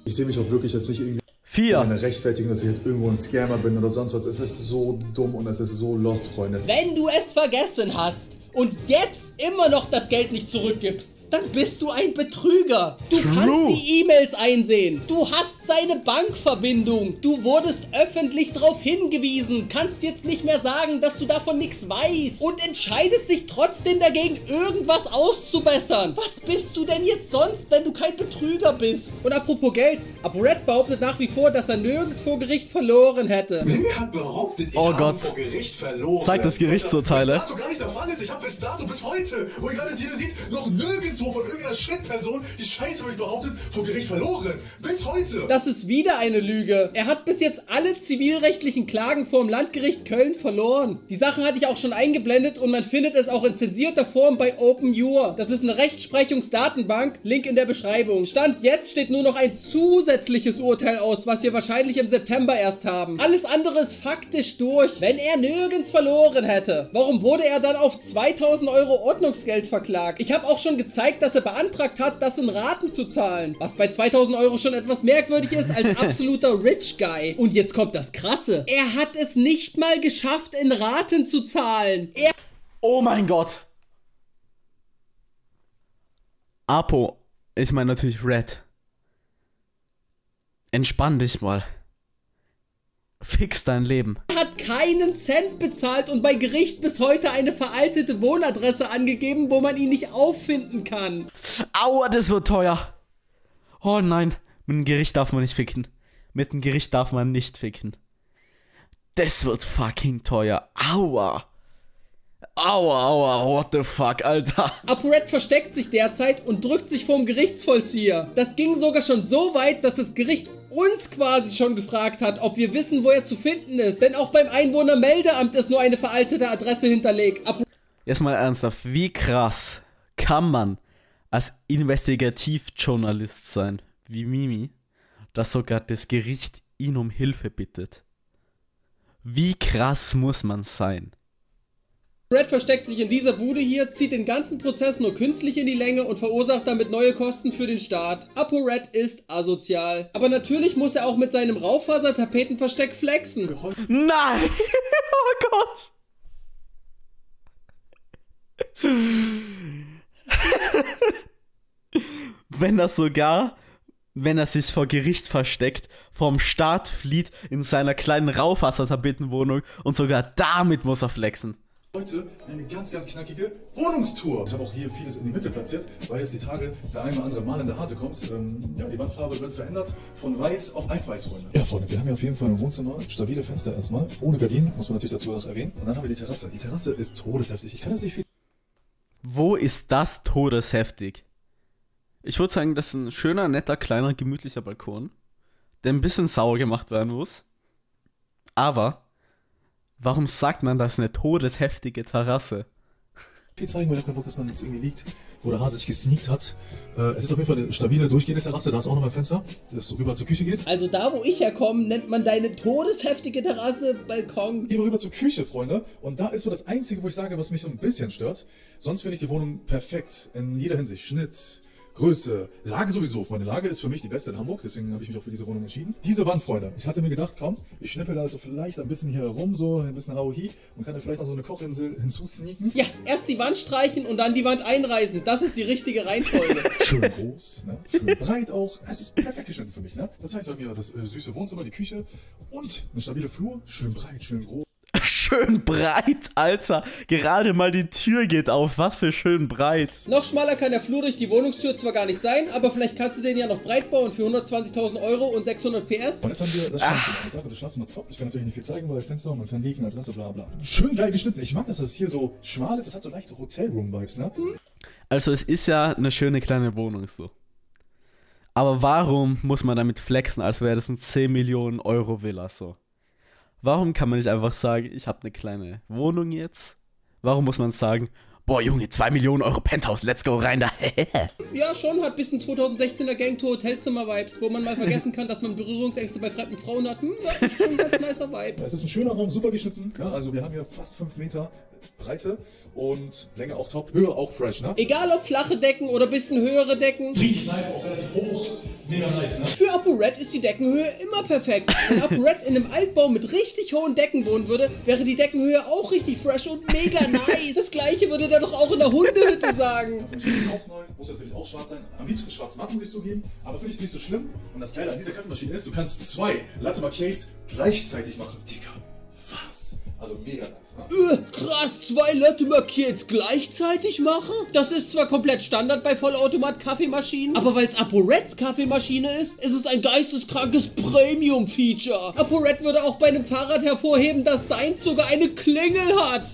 Ich sehe mich auch wirklich jetzt nicht irgendwie. Vier. Eine Rechtfertigung, dass ich jetzt irgendwo ein Scammer bin oder sonst was. Es ist so dumm und es ist so lost, Freunde. Wenn du es vergessen hast und jetzt immer noch das Geld nicht zurückgibst, dann bist du ein Betrüger. Du True. kannst die E-Mails einsehen. Du hast seine Bankverbindung. Du wurdest öffentlich darauf hingewiesen. Kannst jetzt nicht mehr sagen, dass du davon nichts weißt. Und entscheidest dich trotzdem dagegen, irgendwas auszubessern. Was bist du denn jetzt sonst, wenn du kein Betrüger bist? Und apropos Geld, ApoRed behauptet nach wie vor, dass er nirgends vor Gericht verloren hätte. Er hat behauptet, ich oh habe Gott. vor Gericht verloren. Zeig das Gerichtsurteile. Das bis dato gar nicht der Fall ist. Ich habe bis dato, bis heute, wo ihr gerade das hier seht, noch nirgends von irgendeiner Schrittperson die Scheiße, wo ich behauptet, vor Gericht verloren. Bis heute. Das ist wieder eine Lüge. Er hat bis jetzt alle zivilrechtlichen Klagen vor dem Landgericht Köln verloren. Die Sachen hatte ich auch schon eingeblendet und man findet es auch in zensierter Form bei OpenJur. Das ist eine Rechtsprechungsdatenbank. Link in der Beschreibung. Stand jetzt steht nur noch ein zusätzliches Urteil aus, was wir wahrscheinlich im September erst haben. Alles andere ist faktisch durch. Wenn er nirgends verloren hätte, warum wurde er dann auf zweitausend Euro Ordnungsgeld verklagt? Ich habe auch schon gezeigt, dass er beantragt hat, das in Raten zu zahlen. Was bei zweitausend Euro schon etwas merkwürdig ist, als absoluter Rich Guy. Und jetzt kommt das Krasse. Er hat es nicht mal geschafft, in Raten zu zahlen. Er oh mein Gott. Apo. Ich meine natürlich Red. Entspann dich mal. Fix dein Leben. Er hat keinen Cent bezahlt und bei Gericht bis heute eine veraltete Wohnadresse angegeben, wo man ihn nicht auffinden kann. Aua, das wird teuer. Oh nein, mit dem Gericht darf man nicht ficken. Mit dem Gericht darf man nicht ficken. Das wird fucking teuer. Aua. Aua, aua, what the fuck, Alter. ApoRed versteckt sich derzeit und drückt sich vorm Gerichtsvollzieher. Das ging sogar schon so weit, dass das Gericht uns quasi schon gefragt hat, ob wir wissen, wo er zu finden ist. Denn auch beim Einwohnermeldeamt ist nur eine veraltete Adresse hinterlegt. Jetzt mal ernsthaft, wie krass kann man als Investigativjournalist sein, wie MiiMii, dass sogar das Gericht ihn um Hilfe bittet? Wie krass muss man sein? Red versteckt sich in dieser Bude hier, zieht den ganzen Prozess nur künstlich in die Länge und verursacht damit neue Kosten für den Staat. ApoRed ist asozial. Aber natürlich muss er auch mit seinem Raufasertapetenversteck flexen. Nein! Oh Gott! Wenn das sogar, wenn er sich vor Gericht versteckt, vom Staat flieht in seiner kleinen Raufasertapetenwohnung und sogar damit muss er flexen. Heute eine ganz, ganz knackige Wohnungstour. Ich habe auch hier vieles in die Mitte platziert, weil jetzt die Tage der eine oder andere malende Hase kommt. Ähm, ja, die Wandfarbe wird verändert von weiß auf altweißräume. Ja, Freunde, wir haben ja auf jeden Fall ein Wohnzimmer, stabile Fenster erstmal, ohne Gardinen, muss man natürlich dazu auch erwähnen. Und dann haben wir die Terrasse. Die Terrasse ist todesheftig. Ich kann es nicht viel... Wo ist das todesheftig? Ich würde sagen, das ist ein schöner, netter, kleiner, gemütlicher Balkon, der ein bisschen sauer gemacht werden muss. Aber... warum sagt man das, eine todesheftige Terrasse? Viel zeigen, weil ich habe keinen Bock, dass man jetzt irgendwie liegt, wo der Hase sich gesneakt hat. Äh, es ist auf jeden Fall eine stabile, durchgehende Terrasse, da ist auch nochmal ein Fenster, das so rüber zur Küche geht. Also da, wo ich herkomme, nennt man deine todesheftige Terrasse Balkon. Gehen wir rüber zur Küche, Freunde. Und da ist so das Einzige, wo ich sage, was mich so ein bisschen stört. Sonst finde ich die Wohnung perfekt, in jeder Hinsicht. Schnitt, Größe, Lage sowieso. Meine Lage ist für mich die beste in Hamburg, deswegen habe ich mich auch für diese Wohnung entschieden. Diese Wand, Freunde, ich hatte mir gedacht, komm, ich schnippel da also vielleicht ein bisschen hier herum, so ein bisschen Haohi und kann da vielleicht noch so eine Kochinsel hinzusneaken. Ja, erst die Wand streichen und dann die Wand einreißen. Das ist die richtige Reihenfolge. Schön groß, ne? Schön breit auch. Es ist perfekt geschnitten für mich, ne? Das heißt, wir haben hier das äh, süße Wohnzimmer, die Küche und eine stabile Flur. Schön breit, schön groß. Schön breit, Alter. Gerade mal die Tür geht auf. Was für schön breit. Noch schmaler kann der Flur durch die Wohnungstür zwar gar nicht sein, aber vielleicht kannst du den ja noch breit bauen für hundertzwanzigtausend Euro und sechshundert P S. Und jetzt haben wir das Schlafzimmer. Das Schlafzimmer top. Ich kann natürlich nicht viel zeigen, weil Fenster und man kann liegen, Adresse, bla bla. Schön geil geschnitten. Ich mag, dass das hier so schmal ist. Das hat so leichte Hotelroom-Vibes, ne? Also es ist ja eine schöne kleine Wohnung so. Aber warum muss man damit flexen, als wäre das ein zehn Millionen Euro Villa so? Warum kann man nicht einfach sagen, ich habe eine kleine Wohnung jetzt? Warum muss man sagen, boah Junge, zwei Millionen Euro Penthouse, let's go rein da. Ja, schon hat bis in zweitausendsechzehner Gangtour-Hotelzimmer-Vibes, wo man mal vergessen kann, dass man Berührungsängste bei fremden Frauen hat. Hm, das ist schon ein ganz nicer Vibe. Es ist ein schöner Raum, super geschnitten. Ja, also wir haben hier fast fünf Meter Breite und Länge auch top, Höhe auch fresh, ne? Egal ob flache Decken oder bisschen höhere Decken. Richtig nice, auch relativ hoch. Mega nice, ne? Für ApoRed ist die Deckenhöhe immer perfekt. Wenn ApoRed in einem Altbau mit richtig hohen Decken wohnen würde, wäre die Deckenhöhe auch richtig fresh und mega nice. Das gleiche würde der doch auch in der Hundehütte sagen. Auch neu, muss natürlich auch schwarz sein. Am liebsten schwarz matt, muss ich zugeben. Aber finde ich nicht so schlimm. Und das Geile an dieser Kaffeemaschine ist, du kannst zwei Latte Macchiatos gleichzeitig machen. Dicker. Also mega nice, ne? Äh, krass, zwei Latte Macchiatos gleichzeitig machen? Das ist zwar komplett Standard bei Vollautomat-Kaffeemaschinen, aber weil es ApoReds Kaffeemaschine ist, ist es ein geisteskrankes Premium-Feature. ApoRed würde auch bei einem Fahrrad hervorheben, dass seins sogar eine Klingel hat.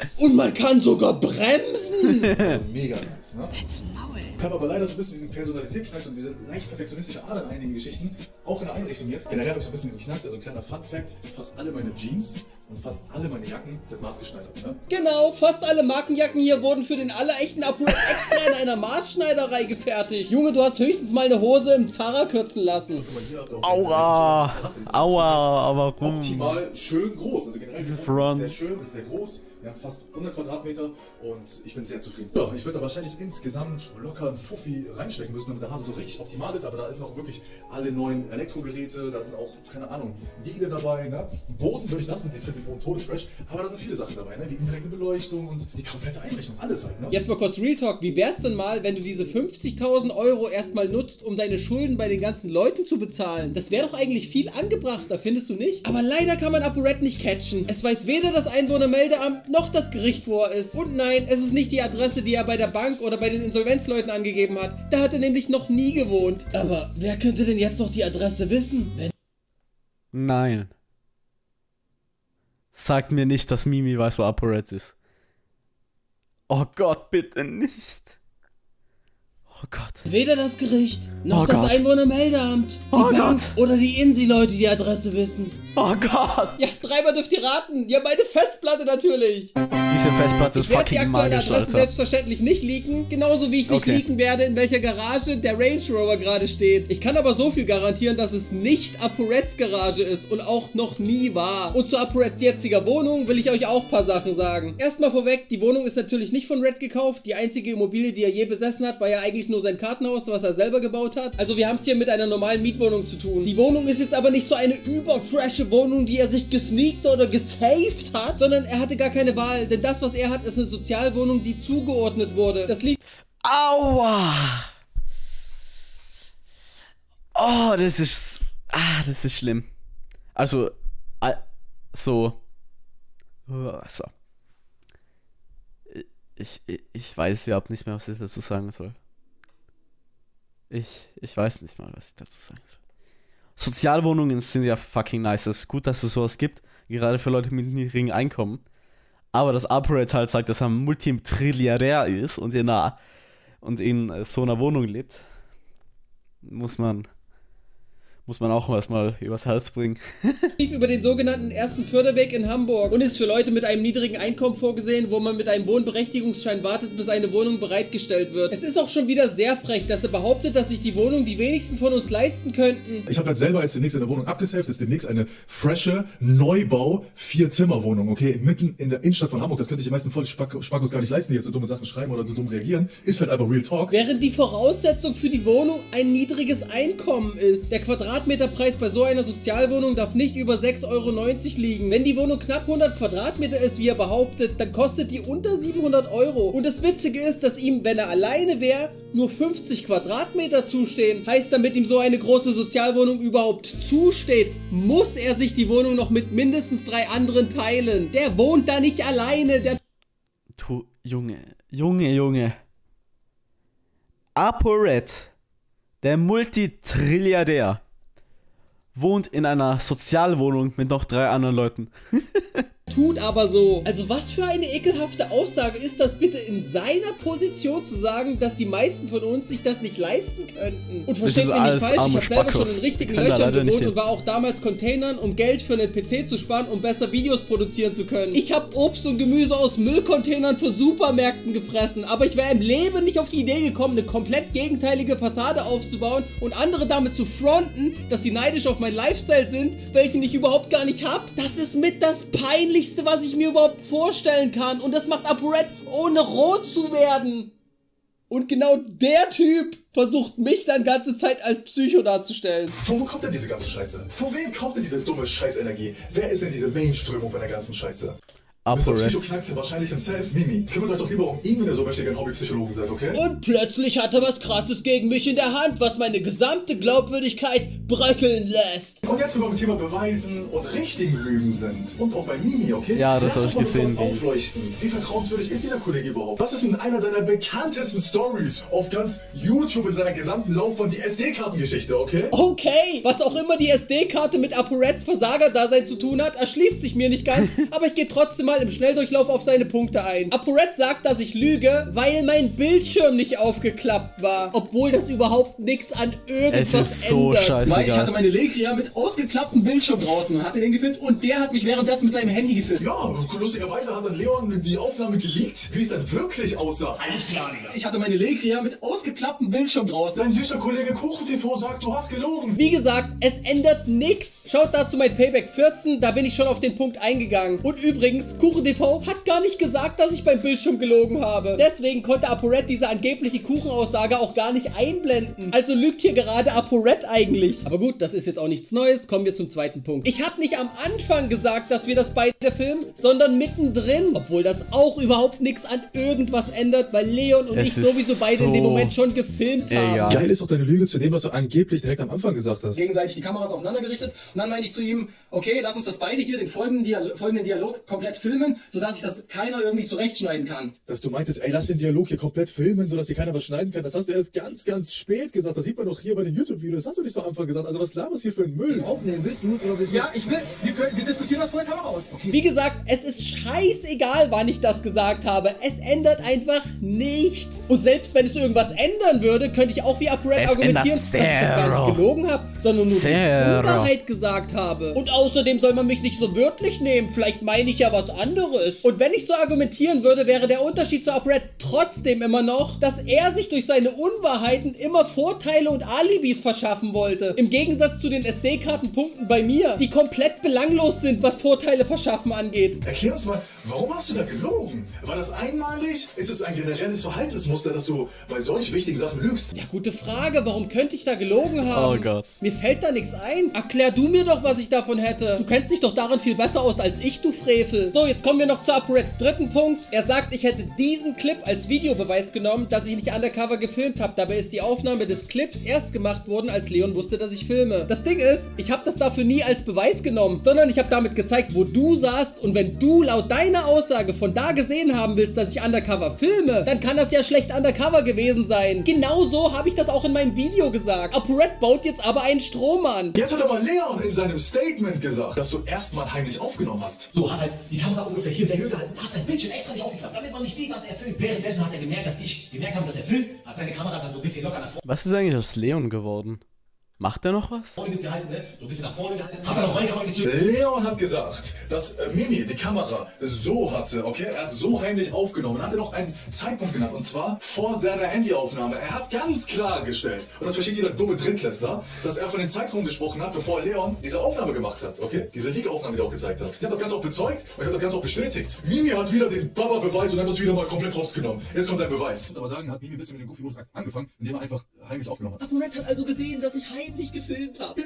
Was? Und man kann sogar bremsen! Also mega nice, ne? Halt's Maul. Ich habe aber leider so ein bisschen diesen personalisierten Knacks und diese leicht perfektionistische Art in einigen Geschichten, auch in der Einrichtung jetzt. Generell habe ich so ein bisschen diesen Knacks, also ein kleiner Fun-Fact, fast alle meine Jeans und fast alle meine Jacken sind maßgeschneidert, ne? Genau, fast alle Markenjacken hier wurden für den allerechten ApoRed extra in einer Maßschneiderei gefertigt. Junge, du hast höchstens mal eine Hose im Zara kürzen lassen. Aua! Aua, aber rum. Optimal schön groß, also generell ist sehr schön, ist sehr groß. Wir haben fast hundert Quadratmeter und ich bin sehr zufrieden. Ja, ich würde da wahrscheinlich insgesamt locker einen Fuffi reinstecken müssen, damit der Hase so richtig optimal ist, aber da sind auch wirklich alle neuen Elektrogeräte, da sind auch, keine Ahnung, Diele dabei, ne? Boden würde ich lassen, den finde ich Boden todesfresh, aber da sind viele Sachen dabei, ne? Wie indirekte Beleuchtung und die komplette Einrichtung, alles halt, ne? Jetzt mal kurz Real Talk, wie wär's denn mal, wenn du diese fünfzigtausend Euro erstmal nutzt, um deine Schulden bei den ganzen Leuten zu bezahlen? Das wäre doch eigentlich viel angebrachter, findest du nicht? Aber leider kann man ApoRed nicht catchen. Es weiß weder das Einwohnermeldeamt, noch das Gericht vor ist. Und nein, es ist nicht die Adresse, die er bei der Bank oder bei den Insolvenzleuten angegeben hat. Da hat er nämlich noch nie gewohnt. Aber wer könnte denn jetzt noch die Adresse wissen? Wenn nein. Sag mir nicht, dass MiiMii weiß, wo ApoRed ist. Oh Gott, bitte nicht. Oh Gott. Weder das Gericht, noch oh das Gott. Einwohnermeldeamt, die oh Bank Gott. Oder die Insi-Leute die Adresse wissen. Oh Gott. Ja, dreimal dürft ihr raten. Ja, meine Festplatte natürlich. Diese Festplatte ist fucking magisch, Alter. Ich werde die aktuelle Adresse selbstverständlich nicht leaken, genauso wie ich nicht okay. leaken werde, in welcher Garage der Range Rover gerade steht. Ich kann aber so viel garantieren, dass es nicht ApoReds Garage ist und auch noch nie war. Und zu ApoReds jetziger Wohnung will ich euch auch ein paar Sachen sagen. Erstmal vorweg, die Wohnung ist natürlich nicht von Red gekauft. Die einzige Immobilie, die er je besessen hat, war ja eigentlich nur sein Kartenhaus, was er selber gebaut hat. Also wir haben es hier mit einer normalen Mietwohnung zu tun. Die Wohnung ist jetzt aber nicht so eine überfresche Wohnung, die er sich gesneakt oder gesaved hat, sondern er hatte gar keine Wahl, denn das, was er hat, ist eine Sozialwohnung, die zugeordnet wurde. Das liegt... Aua! Oh, das ist... Ah, das ist schlimm. Also, so... So... Ich, ich, ich weiß überhaupt nicht mehr, was ich dazu sagen soll. Ich, ich weiß nicht mal, was ich dazu sagen soll. Sozialwohnungen sind ja fucking nice. Es ist gut, dass es sowas gibt, gerade für Leute mit niedrigem Einkommen. Aber das ApoRed halt sagt, dass er Multitrilliardär ist und in, einer, und in so einer Wohnung lebt, muss man, muss man auch erstmal übers Hals bringen. ...über den sogenannten ersten Förderweg in Hamburg und ist für Leute mit einem niedrigen Einkommen vorgesehen, wo man mit einem Wohnberechtigungsschein wartet, bis eine Wohnung bereitgestellt wird. Es ist auch schon wieder sehr frech, dass er behauptet, dass sich die Wohnung die wenigsten von uns leisten könnten. Ich habe halt selber jetzt demnächst eine Wohnung abgesaved, ist demnächst eine frische Neubau-Vier-Zimmer-Wohnung, okay? Mitten in der Innenstadt von Hamburg, das könnte ich die meisten voll Spack Spackos gar nicht leisten, die jetzt so dumme Sachen schreiben oder so dumm reagieren. Ist halt einfach Real Talk. Während die Voraussetzung für die Wohnung ein niedriges Einkommen ist. Der Quadrat Quadratmeterpreis bei so einer Sozialwohnung darf nicht über sechs Euro neunzig liegen. Wenn die Wohnung knapp hundert Quadratmeter ist, wie er behauptet, dann kostet die unter siebenhundert Euro. Und das Witzige ist, dass ihm, wenn er alleine wäre, nur fünfzig Quadratmeter zustehen. Heißt, damit ihm so eine große Sozialwohnung überhaupt zusteht, muss er sich die Wohnung noch mit mindestens drei anderen teilen. Der wohnt da nicht alleine. Der du, Junge, Junge, Junge. ApoRed, der Multitrilliardär, wohnt in einer Sozialwohnung mit noch drei anderen Leuten. Tut aber so. Also was für eine ekelhafte Aussage ist das bitte, in seiner Position zu sagen, dass die meisten von uns sich das nicht leisten könnten. Und versteht mich nicht falsch, ich habe selber schon in richtigen Löchern gewohnt und war auch damals Containern, um Geld für einen P C zu sparen, um besser Videos produzieren zu können. Ich habe Obst und Gemüse aus Müllcontainern von Supermärkten gefressen, aber ich wäre im Leben nicht auf die Idee gekommen, eine komplett gegenteilige Fassade aufzubauen und andere damit zu fronten, dass sie neidisch auf mein Lifestyle sind, welchen ich überhaupt gar nicht habe. Das ist mit das Peinliche, was ich mir überhaupt vorstellen kann, und das macht ApoRed, ohne rot zu werden. Und genau der Typ versucht mich dann ganze Zeit als Psycho darzustellen. Von wo kommt denn diese ganze Scheiße? Von wem kommt denn diese dumme Scheißenergie? Wer ist denn diese Mainströmung von der ganzen Scheiße? Mister Psycho-Knacks ja wahrscheinlich himself, MiiMii. Kümmert euch doch lieber um ihn, wenn ihr so möchtet, ein Hobbypsychologen seid, okay? Und plötzlich hat er was Krasses gegen mich in der Hand, was meine gesamte Glaubwürdigkeit bröckeln lässt. Und jetzt sind wir beim Thema Beweisen und richtigen Lügen sind. Und auch bei MiiMii, okay? Ja, das habe ich gesehen. Aufleuchten. Wie vertrauenswürdig ist dieser Kollege überhaupt? Das ist in einer seiner bekanntesten Stories auf ganz YouTube in seiner gesamten Laufbahn, die S D-Kartengeschichte, okay? Okay, was auch immer die S D-Karte mit ApoReds Versager-Dasein zu tun hat, erschließt sich mir nicht ganz, aber ich gehe trotzdem im Schnelldurchlauf auf seine Punkte ein. ApoRed sagt, dass ich lüge, weil mein Bildschirm nicht aufgeklappt war. Obwohl das überhaupt nichts an irgendwas ändert. Es ist so scheißegal. Weil ich hatte meine Legria mit ausgeklapptem Bildschirm draußen und hatte den gefilmt und der hat mich währenddessen mit seinem Handy gefilmt. Ja, lustigerweise hat dann Leon die Aufnahme geleakt, wie es dann wirklich aussah. Alles klar, Digga. Ich hatte meine Legria mit ausgeklapptem Bildschirm draußen. Dein süßer Kollege KuchenTV sagt, du hast gelogen. Wie gesagt, es ändert nichts. Schaut dazu mein Payback vierzehn, da bin ich schon auf den Punkt eingegangen. Und übrigens, KuchenTV hat gar nicht gesagt, dass ich beim Bildschirm gelogen habe. Deswegen konnte ApoRed diese angebliche Kuchenaussage auch gar nicht einblenden. Also lügt hier gerade ApoRed eigentlich. Aber gut, das ist jetzt auch nichts Neues. Kommen wir zum zweiten Punkt. Ich habe nicht am Anfang gesagt, dass wir das beide filmen, sondern mittendrin. Obwohl das auch überhaupt nichts an irgendwas ändert, weil Leon und ich sowieso beide in dem Moment schon gefilmt haben. Geil ist doch deine Lüge zu dem, was du angeblich direkt am Anfang gesagt hast. Gegenseitig die Kameras aufeinander gerichtet und dann meinte ich zu ihm, okay, lass uns das beide hier, den folgenden, Dialo folgenden Dialog komplett filmen, sodass ich das keiner irgendwie zurechtschneiden kann. Dass du meintest, ey, lass den Dialog hier komplett filmen, sodass hier keiner was schneiden kann. Das hast du erst ganz, ganz spät gesagt. Das sieht man doch hier bei den YouTube-Videos. Das hast du nicht so am Anfang gesagt. Also was laberst hier für ein Müll? Aufnehmen willst du oder willst du? Ja, ich will. Wir, können, wir diskutieren das vor der Kamera aus. Okay. Wie gesagt, es ist scheißegal, wann ich das gesagt habe. Es ändert einfach nichts. Und selbst wenn es irgendwas ändern würde, könnte ich auch wie ApoRed argumentieren, dass ich doch gar nicht gelogen habe, sondern nur die Wahrheit gesagt habe. Und außerdem soll man mich nicht so wörtlich nehmen. Vielleicht meine ich ja was anderes. Und wenn ich so argumentieren würde, wäre der Unterschied zu ApoRed trotzdem immer noch, dass er sich durch seine Unwahrheiten immer Vorteile und Alibis verschaffen wollte. Im Gegensatz zu den S D-Kartenpunkten bei mir, die komplett belanglos sind, was Vorteile verschaffen angeht. Erklär uns mal, warum hast du da gelogen? War das einmalig? Ist es ein generelles Verhaltensmuster, dass du bei solch wichtigen Sachen lügst? Ja, gute Frage. Warum könnte ich da gelogen haben? Oh Gott. Mir fällt da nichts ein. Erklär du mir doch, was ich davon hätte. Du kennst dich doch darin viel besser aus als ich, du Frevel. So, jetzt kommen wir noch zu ApoReds dritten Punkt. Er sagt, ich hätte diesen Clip als Videobeweis genommen, dass ich nicht undercover gefilmt habe. Dabei ist die Aufnahme des Clips erst gemacht worden, als Leon wusste, dass ich filme. Das Ding ist, ich habe das dafür nie als Beweis genommen, sondern ich habe damit gezeigt, wo du saßt. Und wenn du laut deiner Aussage von da gesehen haben willst, dass ich undercover filme, dann kann das ja schlecht undercover gewesen sein. Genau so habe ich das auch in meinem Video gesagt. ApoRed baut jetzt aber einen Strohmann. Jetzt hat aber Leon in seinem Statement gesagt, dass du erstmal heimlich aufgenommen hast. So hat halt die Kamera ungefähr hier in der Höhe gehalten, hat sein Bildschirm extra nicht aufgeklappt, damit man nicht sieht, was er filmt. Währenddessen hat er gemerkt, dass ich gemerkt habe, dass er filmt, hat seine Kamera dann so ein bisschen locker nach vorne. Was ist eigentlich aus Leon geworden? Macht er noch was? Gehalten, ne? So ein bisschen nach vorne gehalten. Hat er noch meine Kamera gezückt? Leon hat gesagt, dass äh, MiiMii die Kamera so hatte, okay? Er hat so heimlich aufgenommen. Er hatte noch einen Zeitpunkt genannt, und zwar vor seiner Handyaufnahme. Er hat ganz klargestellt, und das versteht jeder dumme Drittklässler, dass er von den Zeitraum gesprochen hat, bevor Leon diese Aufnahme gemacht hat, okay? Diese Leak-Aufnahme, die er auch gezeigt hat. Ich habe das Ganze auch bezeugt und ich habe das Ganze auch bestätigt. MiiMii hat wieder den Baba-Beweis und hat das wieder mal komplett rausgenommen. Jetzt kommt ein Beweis. Ich muss aber sagen, hat MiiMii ein bisschen mit dem Goofy-Modus angefangen, indem er einfach heimlich aufgenommen hat. ApoRed hat also gesehen, dass ich heimlich nicht gefilmt habe.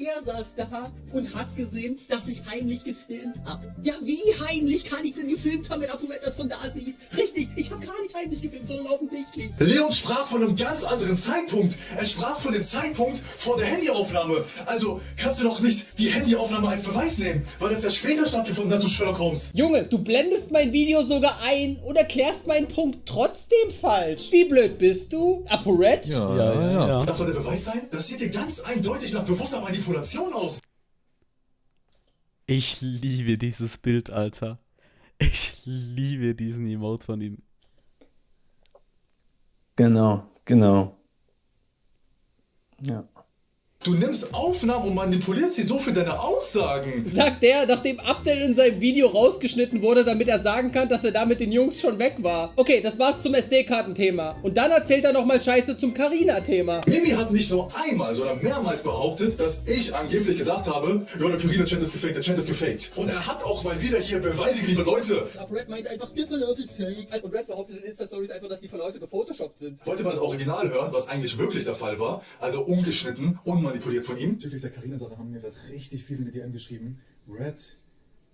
Er saß da und hat gesehen, dass ich heimlich gefilmt habe. Ja, wie heimlich kann ich denn gefilmt haben, wenn ApoRed das von da sieht? Richtig, ich habe gar nicht heimlich gefilmt, sondern offensichtlich. Leon sprach von einem ganz anderen Zeitpunkt. Er sprach von dem Zeitpunkt vor der Handyaufnahme. Also kannst du doch nicht die Handyaufnahme als Beweis nehmen, weil das ja später stattgefunden hat, du Sherlock Holmes. Junge, du blendest mein Video sogar ein und erklärst meinen Punkt trotzdem falsch. Wie blöd bist du? ApoRed? Ja, ja, ja, ja, ja. Das soll der Beweis sein? Das sieht dir ganz eindeutig nach bewusster Manipulation aus. Ich liebe dieses Bild, Alter. Ich liebe diesen Emote von ihm. Genau, genau. Ja. Du nimmst Aufnahmen und manipulierst sie so für deine Aussagen. Sagt er, nachdem Abdel in seinem Video rausgeschnitten wurde, damit er sagen kann, dass er da mit den Jungs schon weg war. Okay, das war's zum S D-Karten-Thema. Und dann erzählt er nochmal Scheiße zum Karina-Thema. MiiMii hat nicht nur einmal, sondern mehrmals behauptet, dass ich angeblich gesagt habe, ja, der Karina-Chat ist gefaked, der Chat ist gefaked. Und er hat auch mal wieder hier Beweise geliefert, Leute. ApoRed meint einfach, wir sind los, ist fake. Also ApoRed behauptet in Insta-Stories einfach, dass die Verläufe gefotoshoppt sind. Wollte man das Original hören, was eigentlich wirklich der Fall war, also ungeschnitten und manipuliert von ihm. Natürlich der Karina-Sache haben mir das richtig viele in der D M geschrieben. Red,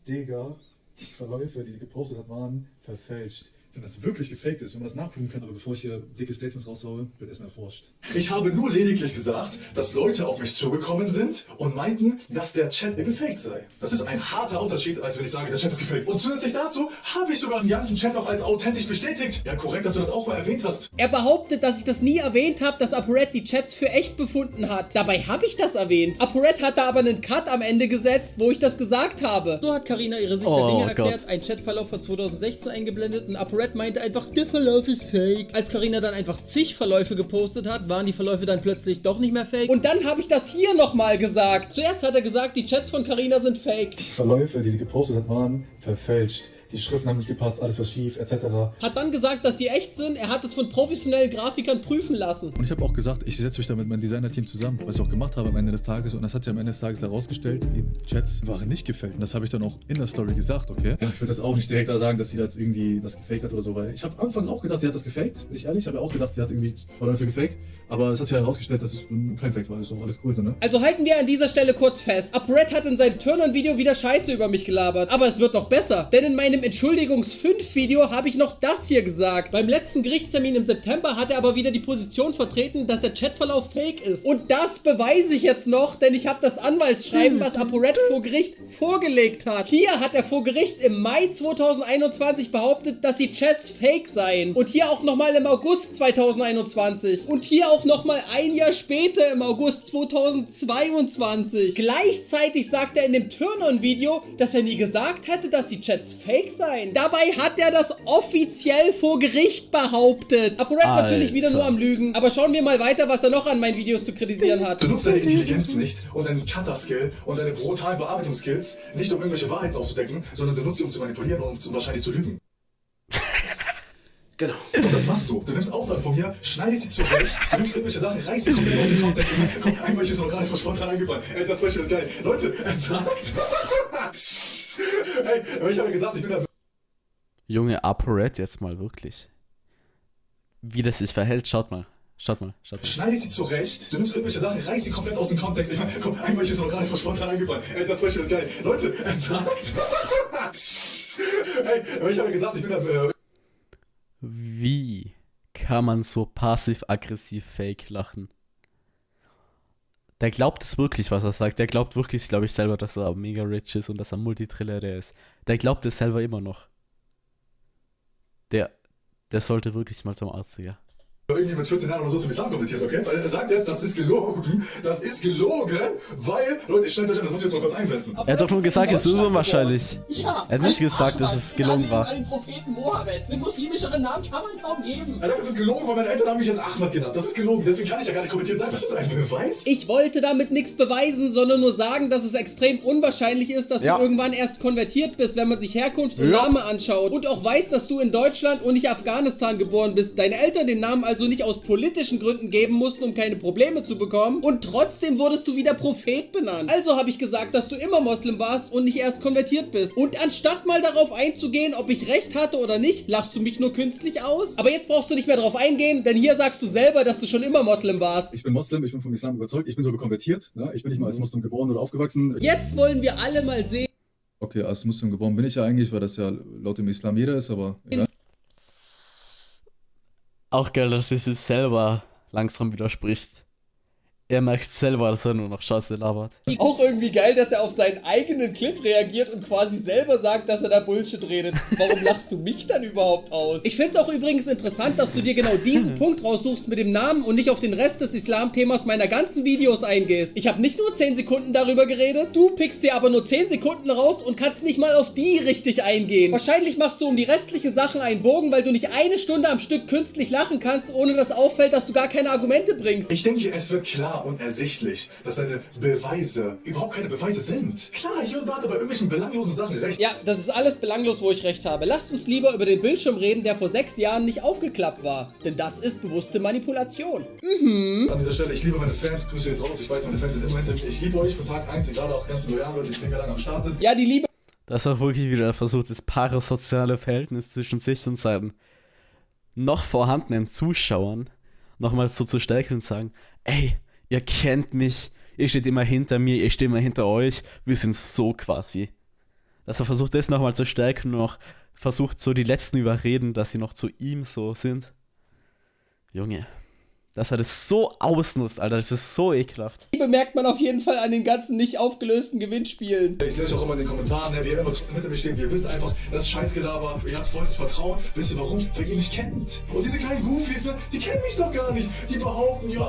Digga, die Verläufe, die sie gepostet hat, waren verfälscht. Wenn das wirklich gefaked ist, wenn man das nachprüfen kann. Aber bevor ich hier dicke Statements raushaue, wird erstmal erforscht. Ich habe nur lediglich gesagt, dass Leute auf mich zugekommen sind und meinten, dass der Chat gefaked sei. Das ist ein harter Unterschied, als wenn ich sage, der Chat ist gefaked. Und zusätzlich dazu habe ich sogar den ganzen Chat noch als authentisch bestätigt. Ja, korrekt, dass du das auch mal erwähnt hast. Er behauptet, dass ich das nie erwähnt habe, dass ApoRed die Chats für echt befunden hat. Dabei habe ich das erwähnt. ApoRed hat da aber einen Cut am Ende gesetzt, wo ich das gesagt habe. So hat Karina ihre Sicht oh, der Dinge erklärt, Gott. Ein Chatverlauf von zweitausendsechzehn eingeblendet und ApoRed meinte einfach, der Verlauf ist fake. Als Karina dann einfach zig Verläufe gepostet hat, waren die Verläufe dann plötzlich doch nicht mehr fake. Und dann habe ich das hier nochmal gesagt. Zuerst hat er gesagt, die Chats von Karina sind fake. Die Verläufe, die sie gepostet hat, waren verfälscht. Die Schriften haben nicht gepasst, alles war schief, et cetera. Hat dann gesagt, dass sie echt sind. Er hat es von professionellen Grafikern prüfen lassen. Und ich habe auch gesagt, ich setze mich da mit meinem Designer-Team zusammen, was ich auch gemacht habe am Ende des Tages. Und das hat sich am Ende des Tages herausgestellt, die Chats waren nicht gefällt. Und das habe ich dann auch in der Story gesagt, okay? Ja, ich würde das auch nicht direkt da sagen, dass sie das irgendwie das gefaked hat oder so, weil ich habe anfangs auch gedacht, sie hat das gefaked. Bin ich ehrlich, ich habe auch gedacht, sie hat irgendwie Verläufe gefaked. Aber es hat sich herausgestellt, dass es kein Fake war. Das ist auch alles cool, so, ne? Also halten wir an dieser Stelle kurz fest. ApoRed hat in seinem Turn-on-Video wieder Scheiße über mich gelabert. Aber es wird noch besser, denn in meinem Im Entschuldigungs fünf Video habe ich noch das hier gesagt. Beim letzten Gerichtstermin im September hat er aber wieder die Position vertreten, dass der Chatverlauf fake ist. Und das beweise ich jetzt noch, denn ich habe das Anwaltsschreiben, was ApoRed vor Gericht vorgelegt hat. Hier hat er vor Gericht im Mai zweitausendeinundzwanzig behauptet, dass die Chats fake seien. Und hier auch nochmal im August zweitausendeinundzwanzig. Und hier auch nochmal ein Jahr später im August zweitausendzweiundzwanzig. Gleichzeitig sagt er in dem Turn-on-Video, dass er nie gesagt hätte, dass die Chats fake sein. Dabei hat er das offiziell vor Gericht behauptet. ApoRed natürlich wieder nur am Lügen. Aber schauen wir mal weiter, was er noch an meinen Videos zu kritisieren hat. Benutzt deine Intelligenz nicht und deinen Cutter-Skill und deine brutalen Bearbeitungsskills nicht, um irgendwelche Wahrheiten aufzudecken, sondern du nutzt sie, um zu manipulieren und um wahrscheinlich zu lügen. Genau. Und das machst du. Du nimmst Aussagen von mir, schneidest sie zurecht, du nimmst irgendwelche Sachen, reißt sie komplett aus dem Kontext. Komm, ein Beispiel ist noch gerade von spontan eingefallen. Ey, das Beispiel ist geil. Leute, er sagt... Hey, aber ich habe gesagt, ich bin da... Junge, ApoRed jetzt mal wirklich. Wie das sich verhält, schaut mal. Schaut mal, schaut mal. Schneide sie zurecht, du nimmst irgendwelche Sachen, reißt sie komplett aus dem Kontext. Ich meine, komm, ein Beispiel ist noch gar nicht von spontan eingefallen. Ey, das Beispiel ist geil. Leute, er sagt... Ey, ich habe gesagt, ich bin da... Äh Wie kann man so passiv-aggressiv fake lachen? Der glaubt es wirklich, was er sagt. Der glaubt wirklich, glaube ich, selber, dass er mega rich ist und dass er Multitrillionär ist. Der glaubt es selber immer noch. Der, der sollte wirklich mal zum Arzt gehen. Irgendwie mit vierzehn Jahren oder so zum Islam kommentiert, okay? Er sagt jetzt, das ist gelogen, das ist gelogen, weil, Leute, ich schneide euch an, das muss ich jetzt noch kurz einblenden. Aber er hat doch nur gesagt, es ist unwahrscheinlich. Ja, er hat nicht gesagt, dass es gelogen war. Einen Propheten Mohammed. Mit muslimischeren Namen kann man kaum geben. Er sagt, das ist gelogen, weil meine Eltern haben mich jetzt Ahmad genannt. Das ist gelogen, deswegen kann ich ja gar nicht kommentieren. Sagt, das ist ein Beweis? Ich wollte damit nichts beweisen, sondern nur sagen, dass es extrem unwahrscheinlich ist, dass ja. du irgendwann erst konvertiert bist, wenn man sich Herkunft und ja. Name anschaut. Und auch weiß, dass du in Deutschland und nicht Afghanistan geboren bist. Deine Eltern den Namen als also nicht aus politischen Gründen geben mussten, um keine Probleme zu bekommen. Und trotzdem wurdest du wieder Prophet benannt. Also habe ich gesagt, dass du immer Moslem warst und nicht erst konvertiert bist. Und anstatt mal darauf einzugehen, ob ich recht hatte oder nicht, lachst du mich nur künstlich aus. Aber jetzt brauchst du nicht mehr darauf eingehen, denn hier sagst du selber, dass du schon immer Moslem warst. Ich bin Moslem, ich bin vom Islam überzeugt, ich bin sogar konvertiert. Ne? Ich bin nicht mal als Moslem geboren oder aufgewachsen. Jetzt wollen wir alle mal sehen. Okay, als Muslim geboren bin ich ja eigentlich, weil das ja laut dem Islam jeder ist, aber... Ja. Auch geil, dass sie sich selber langsam widerspricht. Er merkt selber, dass er nur noch Scheiße labert. Auch irgendwie geil, dass er auf seinen eigenen Clip reagiert und quasi selber sagt, dass er da Bullshit redet. Warum lachst du mich dann überhaupt aus? Ich finde es auch übrigens interessant, dass du dir genau diesen Punkt raussuchst mit dem Namen und nicht auf den Rest des Islam-Themas meiner ganzen Videos eingehst. Ich habe nicht nur zehn Sekunden darüber geredet, du pickst dir aber nur zehn Sekunden raus und kannst nicht mal auf die richtig eingehen. Wahrscheinlich machst du um die restlichen Sachen einen Bogen, weil du nicht eine Stunde am Stück künstlich lachen kannst, ohne dass auffällt, dass du gar keine Argumente bringst. Ich denke, es wird klar und ersichtlich, dass seine Beweise überhaupt keine Beweise sind. Klar, hier und da hat er bei irgendwelchen belanglosen Sachen recht. Ja, das ist alles belanglos, wo ich recht habe. Lasst uns lieber über den Bildschirm reden, der vor sechs Jahren nicht aufgeklappt war. Denn das ist bewusste Manipulation. Mhm. An dieser Stelle, ich liebe meine Fans, grüße jetzt raus. Ich weiß, meine Fans sind immer hinter mir. Ich liebe euch von Tag eins, egal auch ganz loyal, Leute, die länger lang am Start sind. Ja, die Liebe. Das ist auch wirklich wieder versucht, das parasoziale Verhältnis zwischen sich und seinen noch vorhandenen Zuschauern nochmal so zu stärken und sagen, ey, ihr kennt mich, ihr steht immer hinter mir, ihr steht immer hinter euch, wir sind so quasi. Dass er versucht, das nochmal zu stärken und auch versucht, so die Letzten überreden, dass sie noch zu ihm so sind. Junge, dass er das so ausnutzt, Alter, das ist so ekelhaft. Die bemerkt man auf jeden Fall an den ganzen nicht aufgelösten Gewinnspielen. Ich sehe euch auch immer in den Kommentaren, wie ihr immer hinter mir steht, ihr wisst einfach, das ist Scheißgelaber, ihr habt volles Vertrauen, wisst ihr warum? Weil ihr mich kennt. Und diese kleinen Goofies, ne, die kennen mich doch gar nicht. Die behaupten, ja,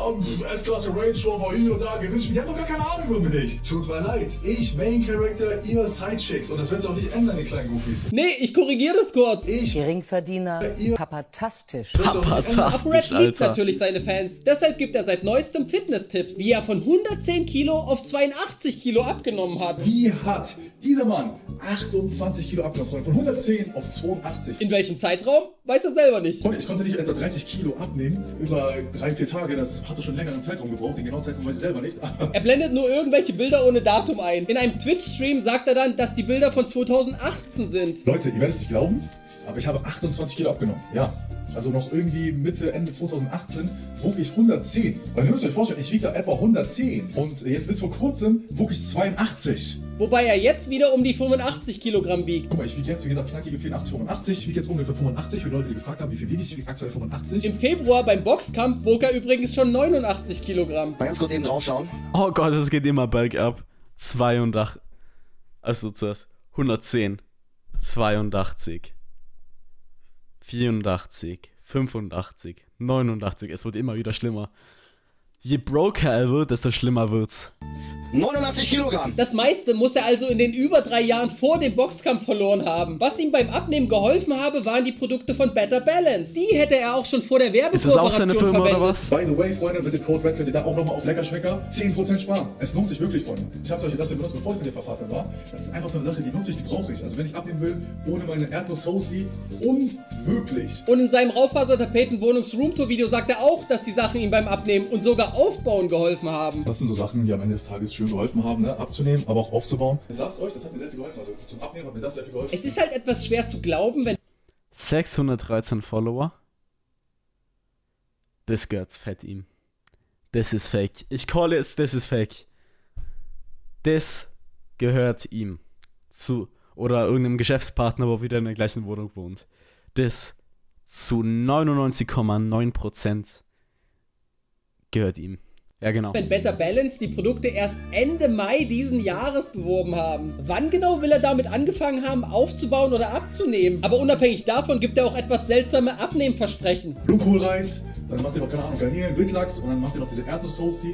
S-Klasse Range Rover, hier und da, Gewinnspiel, die haben doch gar keine Ahnung über mich. Tut mir leid, ich Main Character, ihr Sidechicks. Und das wird sich auch nicht ändern, die kleinen Goofies. Nee, ich korrigiere das kurz. Ich Geringverdiener, ihr Papatastisch. Papatastisch, Alter. Liebt natürlich seine Fans. Deshalb gibt er seit neuestem Fitness-Tipps, wie er von hundertzehn Kilo auf zweiundachtzig Kilo abgenommen hat. Wie hat dieser Mann achtundzwanzig Kilo abgenommen, von hundertzehn auf zweiundachtzig? In welchem Zeitraum? Weiß er selber nicht. Ich konnte nicht etwa dreißig Kilo abnehmen über drei, vier Tage. Das hatte schon längeren Zeitraum gebraucht. Den genauen Zeitraum weiß ich selber nicht. Er blendet nur irgendwelche Bilder ohne Datum ein. In einem Twitch-Stream sagt er dann, dass die Bilder von zweitausendachtzehn sind. Leute, ihr werdet es nicht glauben, aber ich habe achtundzwanzig Kilo abgenommen. Ja. Also noch irgendwie Mitte, Ende zweitausendachtzehn wog ich hundertzehn. Weil ihr müsst euch vorstellen, ich wiege da etwa hundertzehn. Und jetzt bis vor kurzem wog ich zweiundachtzig. Wobei er jetzt wieder um die fünfundachtzig Kilogramm wiegt. Guck mal, ich wiege jetzt, wie gesagt, knackige vierundachtzig, fünfundachtzig. Ich wiege jetzt ungefähr fünfundachtzig. Für Leute, die gefragt haben, wie viel wiege ich, ich wiege aktuell fünfundachtzig. Im Februar beim Boxkampf wog er übrigens schon neunundachtzig Kilogramm. Mal ganz kurz eben draufschauen. Oh Gott, es geht immer bergab. zweiundachtzig. Also zuerst hundertzehn. zweiundachtzig. vierundachtzig, fünfundachtzig, neunundachtzig, es wird immer wieder schlimmer. Je broker er wird, desto schlimmer wird's. neunundachtzig Kilogramm. Das meiste muss er also in den über drei Jahren vor dem Boxkampf verloren haben. Was ihm beim Abnehmen geholfen habe, waren die Produkte von Better Balance. Die hätte er auch schon vor der Werbekooperation verwendet. Ist das auch seine Firma oder was? By the way, Freunde, mit dem Code Red könnt ihr da auch nochmal auf Leckerschmecker zehn Prozent sparen. Es lohnt sich wirklich, Freunde. Ich hab's euch das hier benutzt, bevor ich mit dem verpartnert war. Das ist einfach so eine Sache, die nutze ich, die brauche ich. Also wenn ich abnehmen will, ohne meine Erdnuss-Sauce, unmöglich. Und in seinem Raufasertapeten-Wohnungs-Roomtour-Video sagt er auch, dass die Sachen ihm beim Abnehmen und sogar aufbauen geholfen haben. Das sind so Sachen, die am Ende des Tages schön geholfen haben, ne? Abzunehmen, aber auch aufzubauen. Ich sag's euch, das hat mir sehr viel geholfen. Also zum Abnehmen hat mir das sehr viel geholfen. Es ist halt etwas schwer zu glauben, wenn... sechshundertdreizehn Follower. Das gehört fett ihm. Das ist fake. Ich call es, das ist fake. Das gehört ihm. Zu, oder irgendeinem Geschäftspartner, wo wieder in der gleichen Wohnung wohnt. Das zu neunundneunzig Komma neun Prozent gehört ihm. Ja, genau. Wenn MetaBalance die Produkte erst Ende Mai diesen Jahres beworben haben. Wann genau will er damit angefangen haben, aufzubauen oder abzunehmen? Aber unabhängig davon gibt er auch etwas seltsame Abnehmversprechen. Blumenkohlreis, dann macht er noch, keine Ahnung, Garnelen, Wildlachs und dann macht er noch diese Erdnuss-Sauce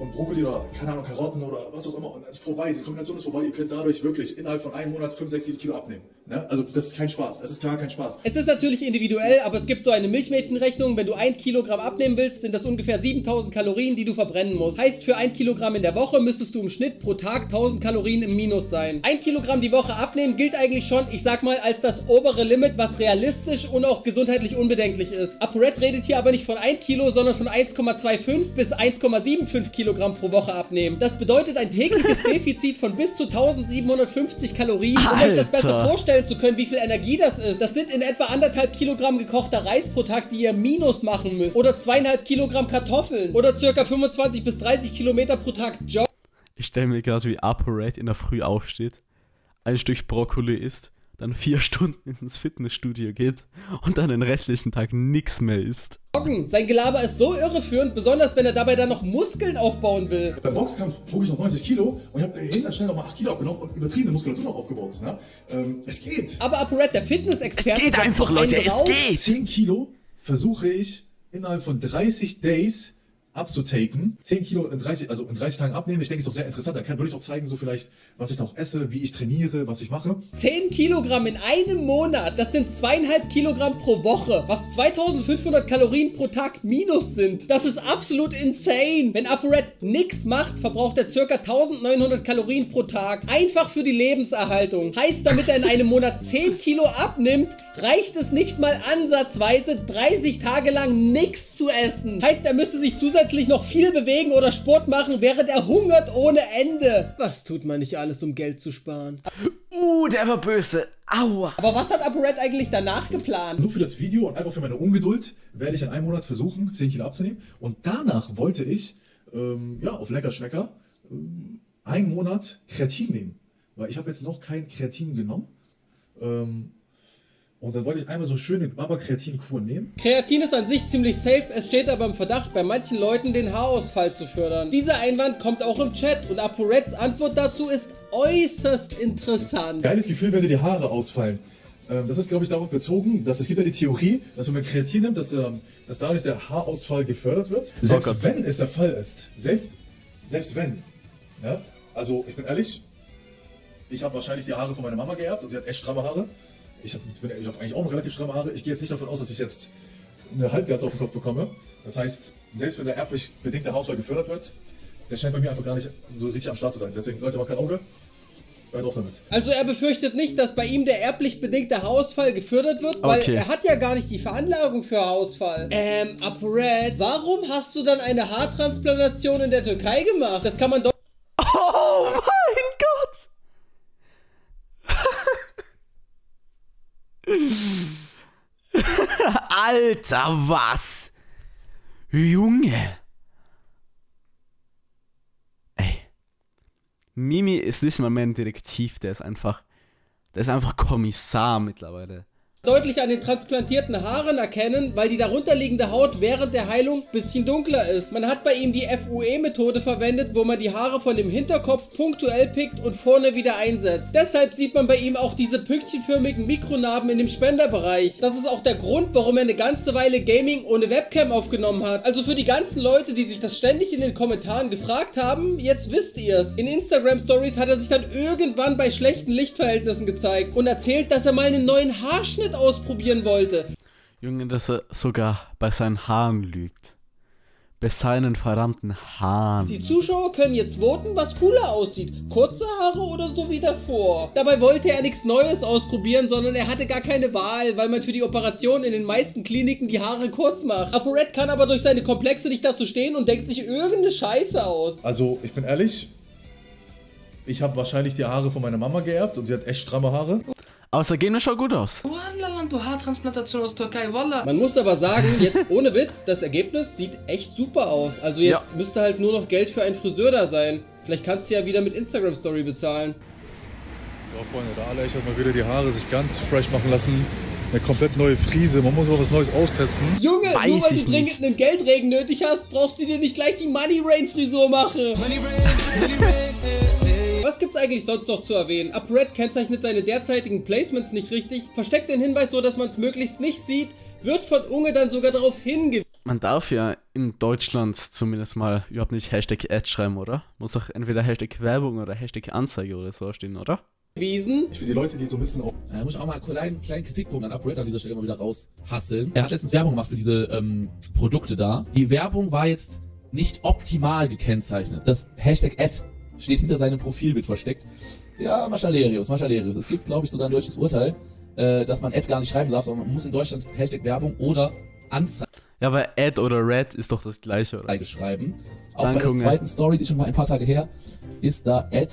und Brokkoli oder, keine Ahnung, Karotten oder was auch immer. Und das ist vorbei, diese Kombination ist vorbei. Ihr könnt dadurch wirklich innerhalb von einem Monat fünf, sechs, sieben Kilo abnehmen. Ne? Also das ist kein Spaß, das ist gar kein Spaß. Es ist natürlich individuell, aber es gibt so eine Milchmädchenrechnung. Wenn du ein Kilogramm abnehmen willst, sind das ungefähr siebentausend Kalorien, die du verbrennen musst. Heißt, für ein Kilogramm in der Woche müsstest du im Schnitt pro Tag tausend Kalorien im Minus sein. Ein Kilogramm die Woche abnehmen gilt eigentlich schon, ich sag mal, als das obere Limit, was realistisch und auch gesundheitlich unbedenklich ist. ApoRed redet hier aber nicht von ein Kilo, sondern von eins Komma fünfundzwanzig bis eins Komma fünfundsiebzig Kilo pro Woche abnehmen. Das bedeutet ein tägliches Defizit von bis zu tausendsiebenhundertfünfzig Kalorien. Um Alter. euch das besser vorstellen zu können, wie viel Energie das ist. Das sind in etwa anderthalb Kilogramm gekochter Reis pro Tag, die ihr minus machen müsst. Oder zweieinhalb Kilogramm Kartoffeln. Oder circa fünfundzwanzig bis dreißig Kilometer pro Tag Jog. Ich stelle mir gerade, wie ApoRed in der Früh aufsteht, ein Stück Brokkoli isst, dann vier Stunden ins Fitnessstudio geht und dann den restlichen Tag nichts mehr isst. Sein Gelaber ist so irreführend, besonders wenn er dabei dann noch Muskeln aufbauen will. Beim Boxkampf wog ich noch neunzig Kilo und ich habe dahinter schnell nochmal acht Kilo abgenommen und übertriebene Muskulatur noch aufgebaut. Ne? Ähm, es geht. Aber ApoRed, der Fitnessexperte... Es geht einfach, Leute, es geht! zehn Kilo versuche ich innerhalb von dreißig Days abzutaken. zehn Kilo in dreißig, also in dreißig Tagen abnehmen, ich denke, ist auch sehr interessant. Da kann, würde ich auch zeigen, so vielleicht, was ich noch esse, wie ich trainiere, was ich mache. zehn Kilogramm in einem Monat, das sind zweieinhalb Kilogramm pro Woche, was zweitausendfünfhundert Kalorien pro Tag minus sind. Das ist absolut insane. Wenn ApoRed nichts macht, verbraucht er ca. neunzehnhundert Kalorien pro Tag. Einfach für die Lebenserhaltung. Heißt, damit er in einem Monat zehn Kilo abnimmt, reicht es nicht mal ansatzweise, dreißig Tage lang nichts zu essen. Heißt, er müsste sich zusätzlich noch viel bewegen oder Sport machen, während er hungert ohne Ende. Was tut man nicht alles, um Geld zu sparen? Uh, der war böse. Aua. Aber was hat ApoRed eigentlich danach geplant? Nur für das Video und einfach für meine Ungeduld werde ich in einem Monat versuchen, zehn Kilo abzunehmen. Und danach wollte ich, ähm, ja, auf Lecker-Schmecker, ähm, einen Monat Kreatin nehmen. Weil ich habe jetzt noch kein Kreatin genommen. Ähm... Und dann wollte ich einmal so schön den Baba-Kreatin-Kur nehmen. Kreatin ist an sich ziemlich safe, es steht aber im Verdacht, bei manchen Leuten den Haarausfall zu fördern. Dieser Einwand kommt auch im Chat und ApoReds Antwort dazu ist äußerst interessant. Geiles Gefühl, wenn dir die Haare ausfallen. Das ist, glaube ich, darauf bezogen, dass es gibt ja die Theorie, dass wenn man Kreatin nimmt, dass, dass dadurch der Haarausfall gefördert wird. Selbst oh wenn es der Fall ist. Selbst, selbst wenn. Ja? Also, ich bin ehrlich, ich habe wahrscheinlich die Haare von meiner Mama geerbt und sie hat echt stramme Haare. Ich habe hab eigentlich auch noch relativ stramme Haare. Ich gehe jetzt nicht davon aus, dass ich jetzt eine Halbglatze auf den Kopf bekomme. Das heißt, selbst wenn der erblich bedingte Haarausfall gefördert wird, der scheint bei mir einfach gar nicht so richtig am Start zu sein. Deswegen, Leute, macht kein Auge. Hört auf damit. Also er befürchtet nicht, dass bei ihm der erblich bedingte Haarausfall gefördert wird, weil okay. er hat ja gar nicht die Veranlagung für Haarausfall. Ähm, ApoRed, warum hast du dann eine Haartransplantation in der Türkei gemacht? Das kann man doch... Oh mein Gott! Alter, was? Junge. Ey. MiiMii ist nicht mal mehr ein Direktiv, der ist einfach, der ist einfach Kommissar mittlerweile. Deutlich an den transplantierten Haaren erkennen, weil die darunterliegende Haut während der Heilung ein bisschen dunkler ist. Man hat bei ihm die F U E-Methode verwendet, wo man die Haare von dem Hinterkopf punktuell pickt und vorne wieder einsetzt. Deshalb sieht man bei ihm auch diese pünktchenförmigen Mikronarben in dem Spenderbereich. Das ist auch der Grund, warum er eine ganze Weile Gaming ohne Webcam aufgenommen hat. Also für die ganzen Leute, die sich das ständig in den Kommentaren gefragt haben, jetzt wisst ihr es. In Instagram-Stories hat er sich dann irgendwann bei schlechten Lichtverhältnissen gezeigt und erzählt, dass er mal einen neuen Haarschnitt ausprobieren wollte. Junge, dass er sogar bei seinen Haaren lügt. Bei seinen verdammten Haaren. Die Zuschauer können jetzt voten, was cooler aussieht. Kurze Haare oder so wie davor. Dabei wollte er nichts Neues ausprobieren, sondern er hatte gar keine Wahl, weil man für die Operation in den meisten Kliniken die Haare kurz macht. ApoRed kann aber durch seine Komplexe nicht dazu stehen und denkt sich irgendeine Scheiße aus. Also, ich bin ehrlich, ich habe wahrscheinlich die Haare von meiner Mama geerbt und sie hat echt stramme Haare. Außer gehen wir schon gut aus. Wallah, du Haartransplantation aus Türkei, wallah. Man muss aber sagen, jetzt ohne Witz, das Ergebnis sieht echt super aus. Also jetzt ja. müsste halt nur noch Geld für einen Friseur da sein. Vielleicht kannst du ja wieder mit Instagram Story bezahlen. So, Freunde, der Alech hat mal wieder die Haare sich ganz fresh machen lassen. Eine komplett neue Frise, man muss mal was Neues austesten. Junge, Weiß nur weil du dringend einen Geldregen nötig hast, brauchst du dir nicht gleich die Money Rain Frisur machen. Money Rain, Money Rain. Was gibt's eigentlich sonst noch zu erwähnen? ApoRed kennzeichnet seine derzeitigen Placements nicht richtig, versteckt den Hinweis so, dass man es möglichst nicht sieht, wird von Unge dann sogar darauf hingewiesen. Man darf ja in Deutschland zumindest mal überhaupt nicht Hashtag Ad schreiben, oder? Muss doch entweder Hashtag Werbung oder Hashtag Anzeige oder so stehen, oder? Wiesen. Ich will die Leute, die so ein bisschen auch... Da muss ich auch mal einen kleinen, kleinen Kritikpunkt an ApoRed an dieser Stelle mal wieder raushasseln. Er hat letztens Werbung gemacht für diese ähm, Produkte da. Die Werbung war jetzt nicht optimal gekennzeichnet. Das Hashtag Ad steht hinter seinem Profilbild versteckt. Ja, Maschalerius, Maschalerius. Es gibt, glaube ich, sogar ein deutsches Urteil, äh, dass man Ad gar nicht schreiben darf, sondern man muss in Deutschland Hashtag Werbung oder Anzeige... Ja, aber Ad oder Red ist doch das gleiche, oder? ...geschrieben. Auch Danke, bei der zweiten Story, die schon mal ein paar Tage her, ist da Ad...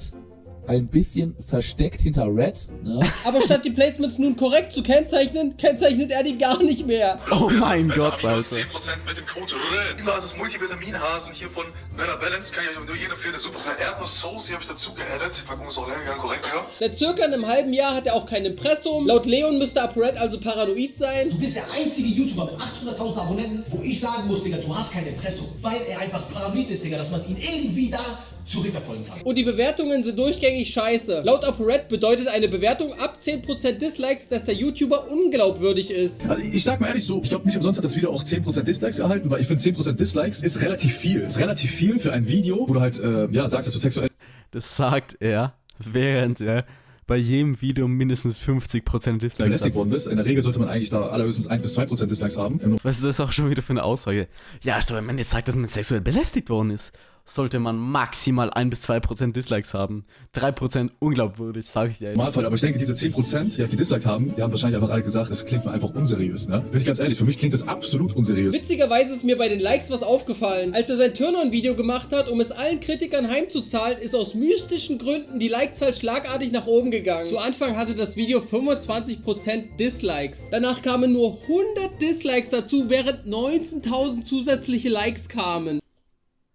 ein bisschen versteckt hinter Red. Ne? Aber statt die Placements nun korrekt zu kennzeichnen, kennzeichnet er die gar nicht mehr. Oh mein also Gott, Alter. zehn Prozent mit dem Code RED. Überall ist das Multivitaminhasen hier von MetaBalance. Kann ich euch nur jedem empfehlen. Super. Eine Erdnuss-Sauce, die habe ich dazu geaddet. Packung ist auch länger gegangen, korrekt, ja. Seit circa einem halben Jahr hat er auch kein Impressum. Laut Leon müsste ApoRed also paranoid sein. Du bist der einzige YouTuber mit achthunderttausend Abonnenten, wo ich sagen muss, Digga, du hast kein Impressum. Weil er einfach paranoid ist, Digga, dass man ihn irgendwie da... zurückverfolgen kann. Und die Bewertungen sind durchgängig scheiße. Laut ApoRed bedeutet eine Bewertung ab zehn Prozent Dislikes, dass der YouTuber unglaubwürdig ist. Also ich sag mal ehrlich so, ich glaube nicht umsonst hat das Video auch zehn Prozent Dislikes erhalten, weil ich finde zehn Prozent Dislikes ist relativ viel. Ist relativ viel für ein Video, wo du halt, äh, ja, sagst, dass du sexuell... Das sagt er, während er bei jedem Video mindestens fünfzig Prozent Dislikes hat. Worden ist. In der Regel sollte man eigentlich da allerhöchstens ein bis zwei Prozent Dislikes haben. Was ist das auch schon wieder für eine Aussage? Ja, also wenn man jetzt sagt, dass man sexuell belästigt worden ist, sollte man maximal ein bis zwei Prozent Dislikes haben. drei Prozent unglaubwürdig, sage ich dir ehrlich. Normalfall, aber ich denke, diese zehn Prozent, die gedisliked haben, die haben wahrscheinlich einfach alle gesagt, es klingt mir einfach unseriös, ne? Bin ich ganz ehrlich, für mich klingt das absolut unseriös. Witzigerweise ist mir bei den Likes was aufgefallen. Als er sein Turn-on-Video gemacht hat, um es allen Kritikern heimzuzahlen, ist aus mystischen Gründen die Like-Zahl schlagartig nach oben gegangen. Zu Anfang hatte das Video fünfundzwanzig Prozent Dislikes. Danach kamen nur hundert Dislikes dazu, während neunzehntausend zusätzliche Likes kamen.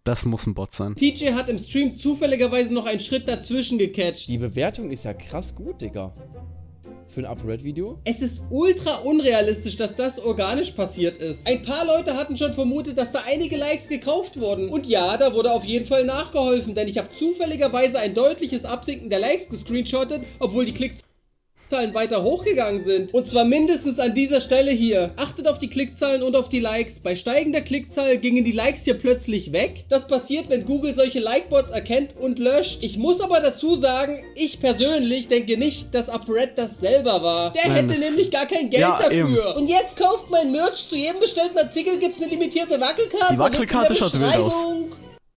Das muss ein Bot sein. T J hat im Stream zufälligerweise noch einen Schritt dazwischen gecatcht. Die Bewertung ist ja krass gut, Digga. Für ein ApoRed-Video. Es ist ultra unrealistisch, dass das organisch passiert ist. Ein paar Leute hatten schon vermutet, dass da einige Likes gekauft wurden. Und ja, da wurde auf jeden Fall nachgeholfen, denn ich habe zufälligerweise ein deutliches Absinken der Likes gescreenshottet, obwohl die Klicks... weiter hochgegangen sind. Und zwar mindestens an dieser Stelle hier. Achtet auf die Klickzahlen und auf die Likes. Bei steigender Klickzahl gingen die Likes hier plötzlich weg. Das passiert, wenn Google solche Likebots erkennt und löscht. Ich muss aber dazu sagen, ich persönlich denke nicht, dass ApoRed das selber war. Der Nein, hätte nämlich gar kein Geld ja, dafür. Eben. Und jetzt kauft mein Merch. Zu jedem bestellten Artikel gibt es eine limitierte Wackelkarte. Die Wackelkarte schaut wild aus.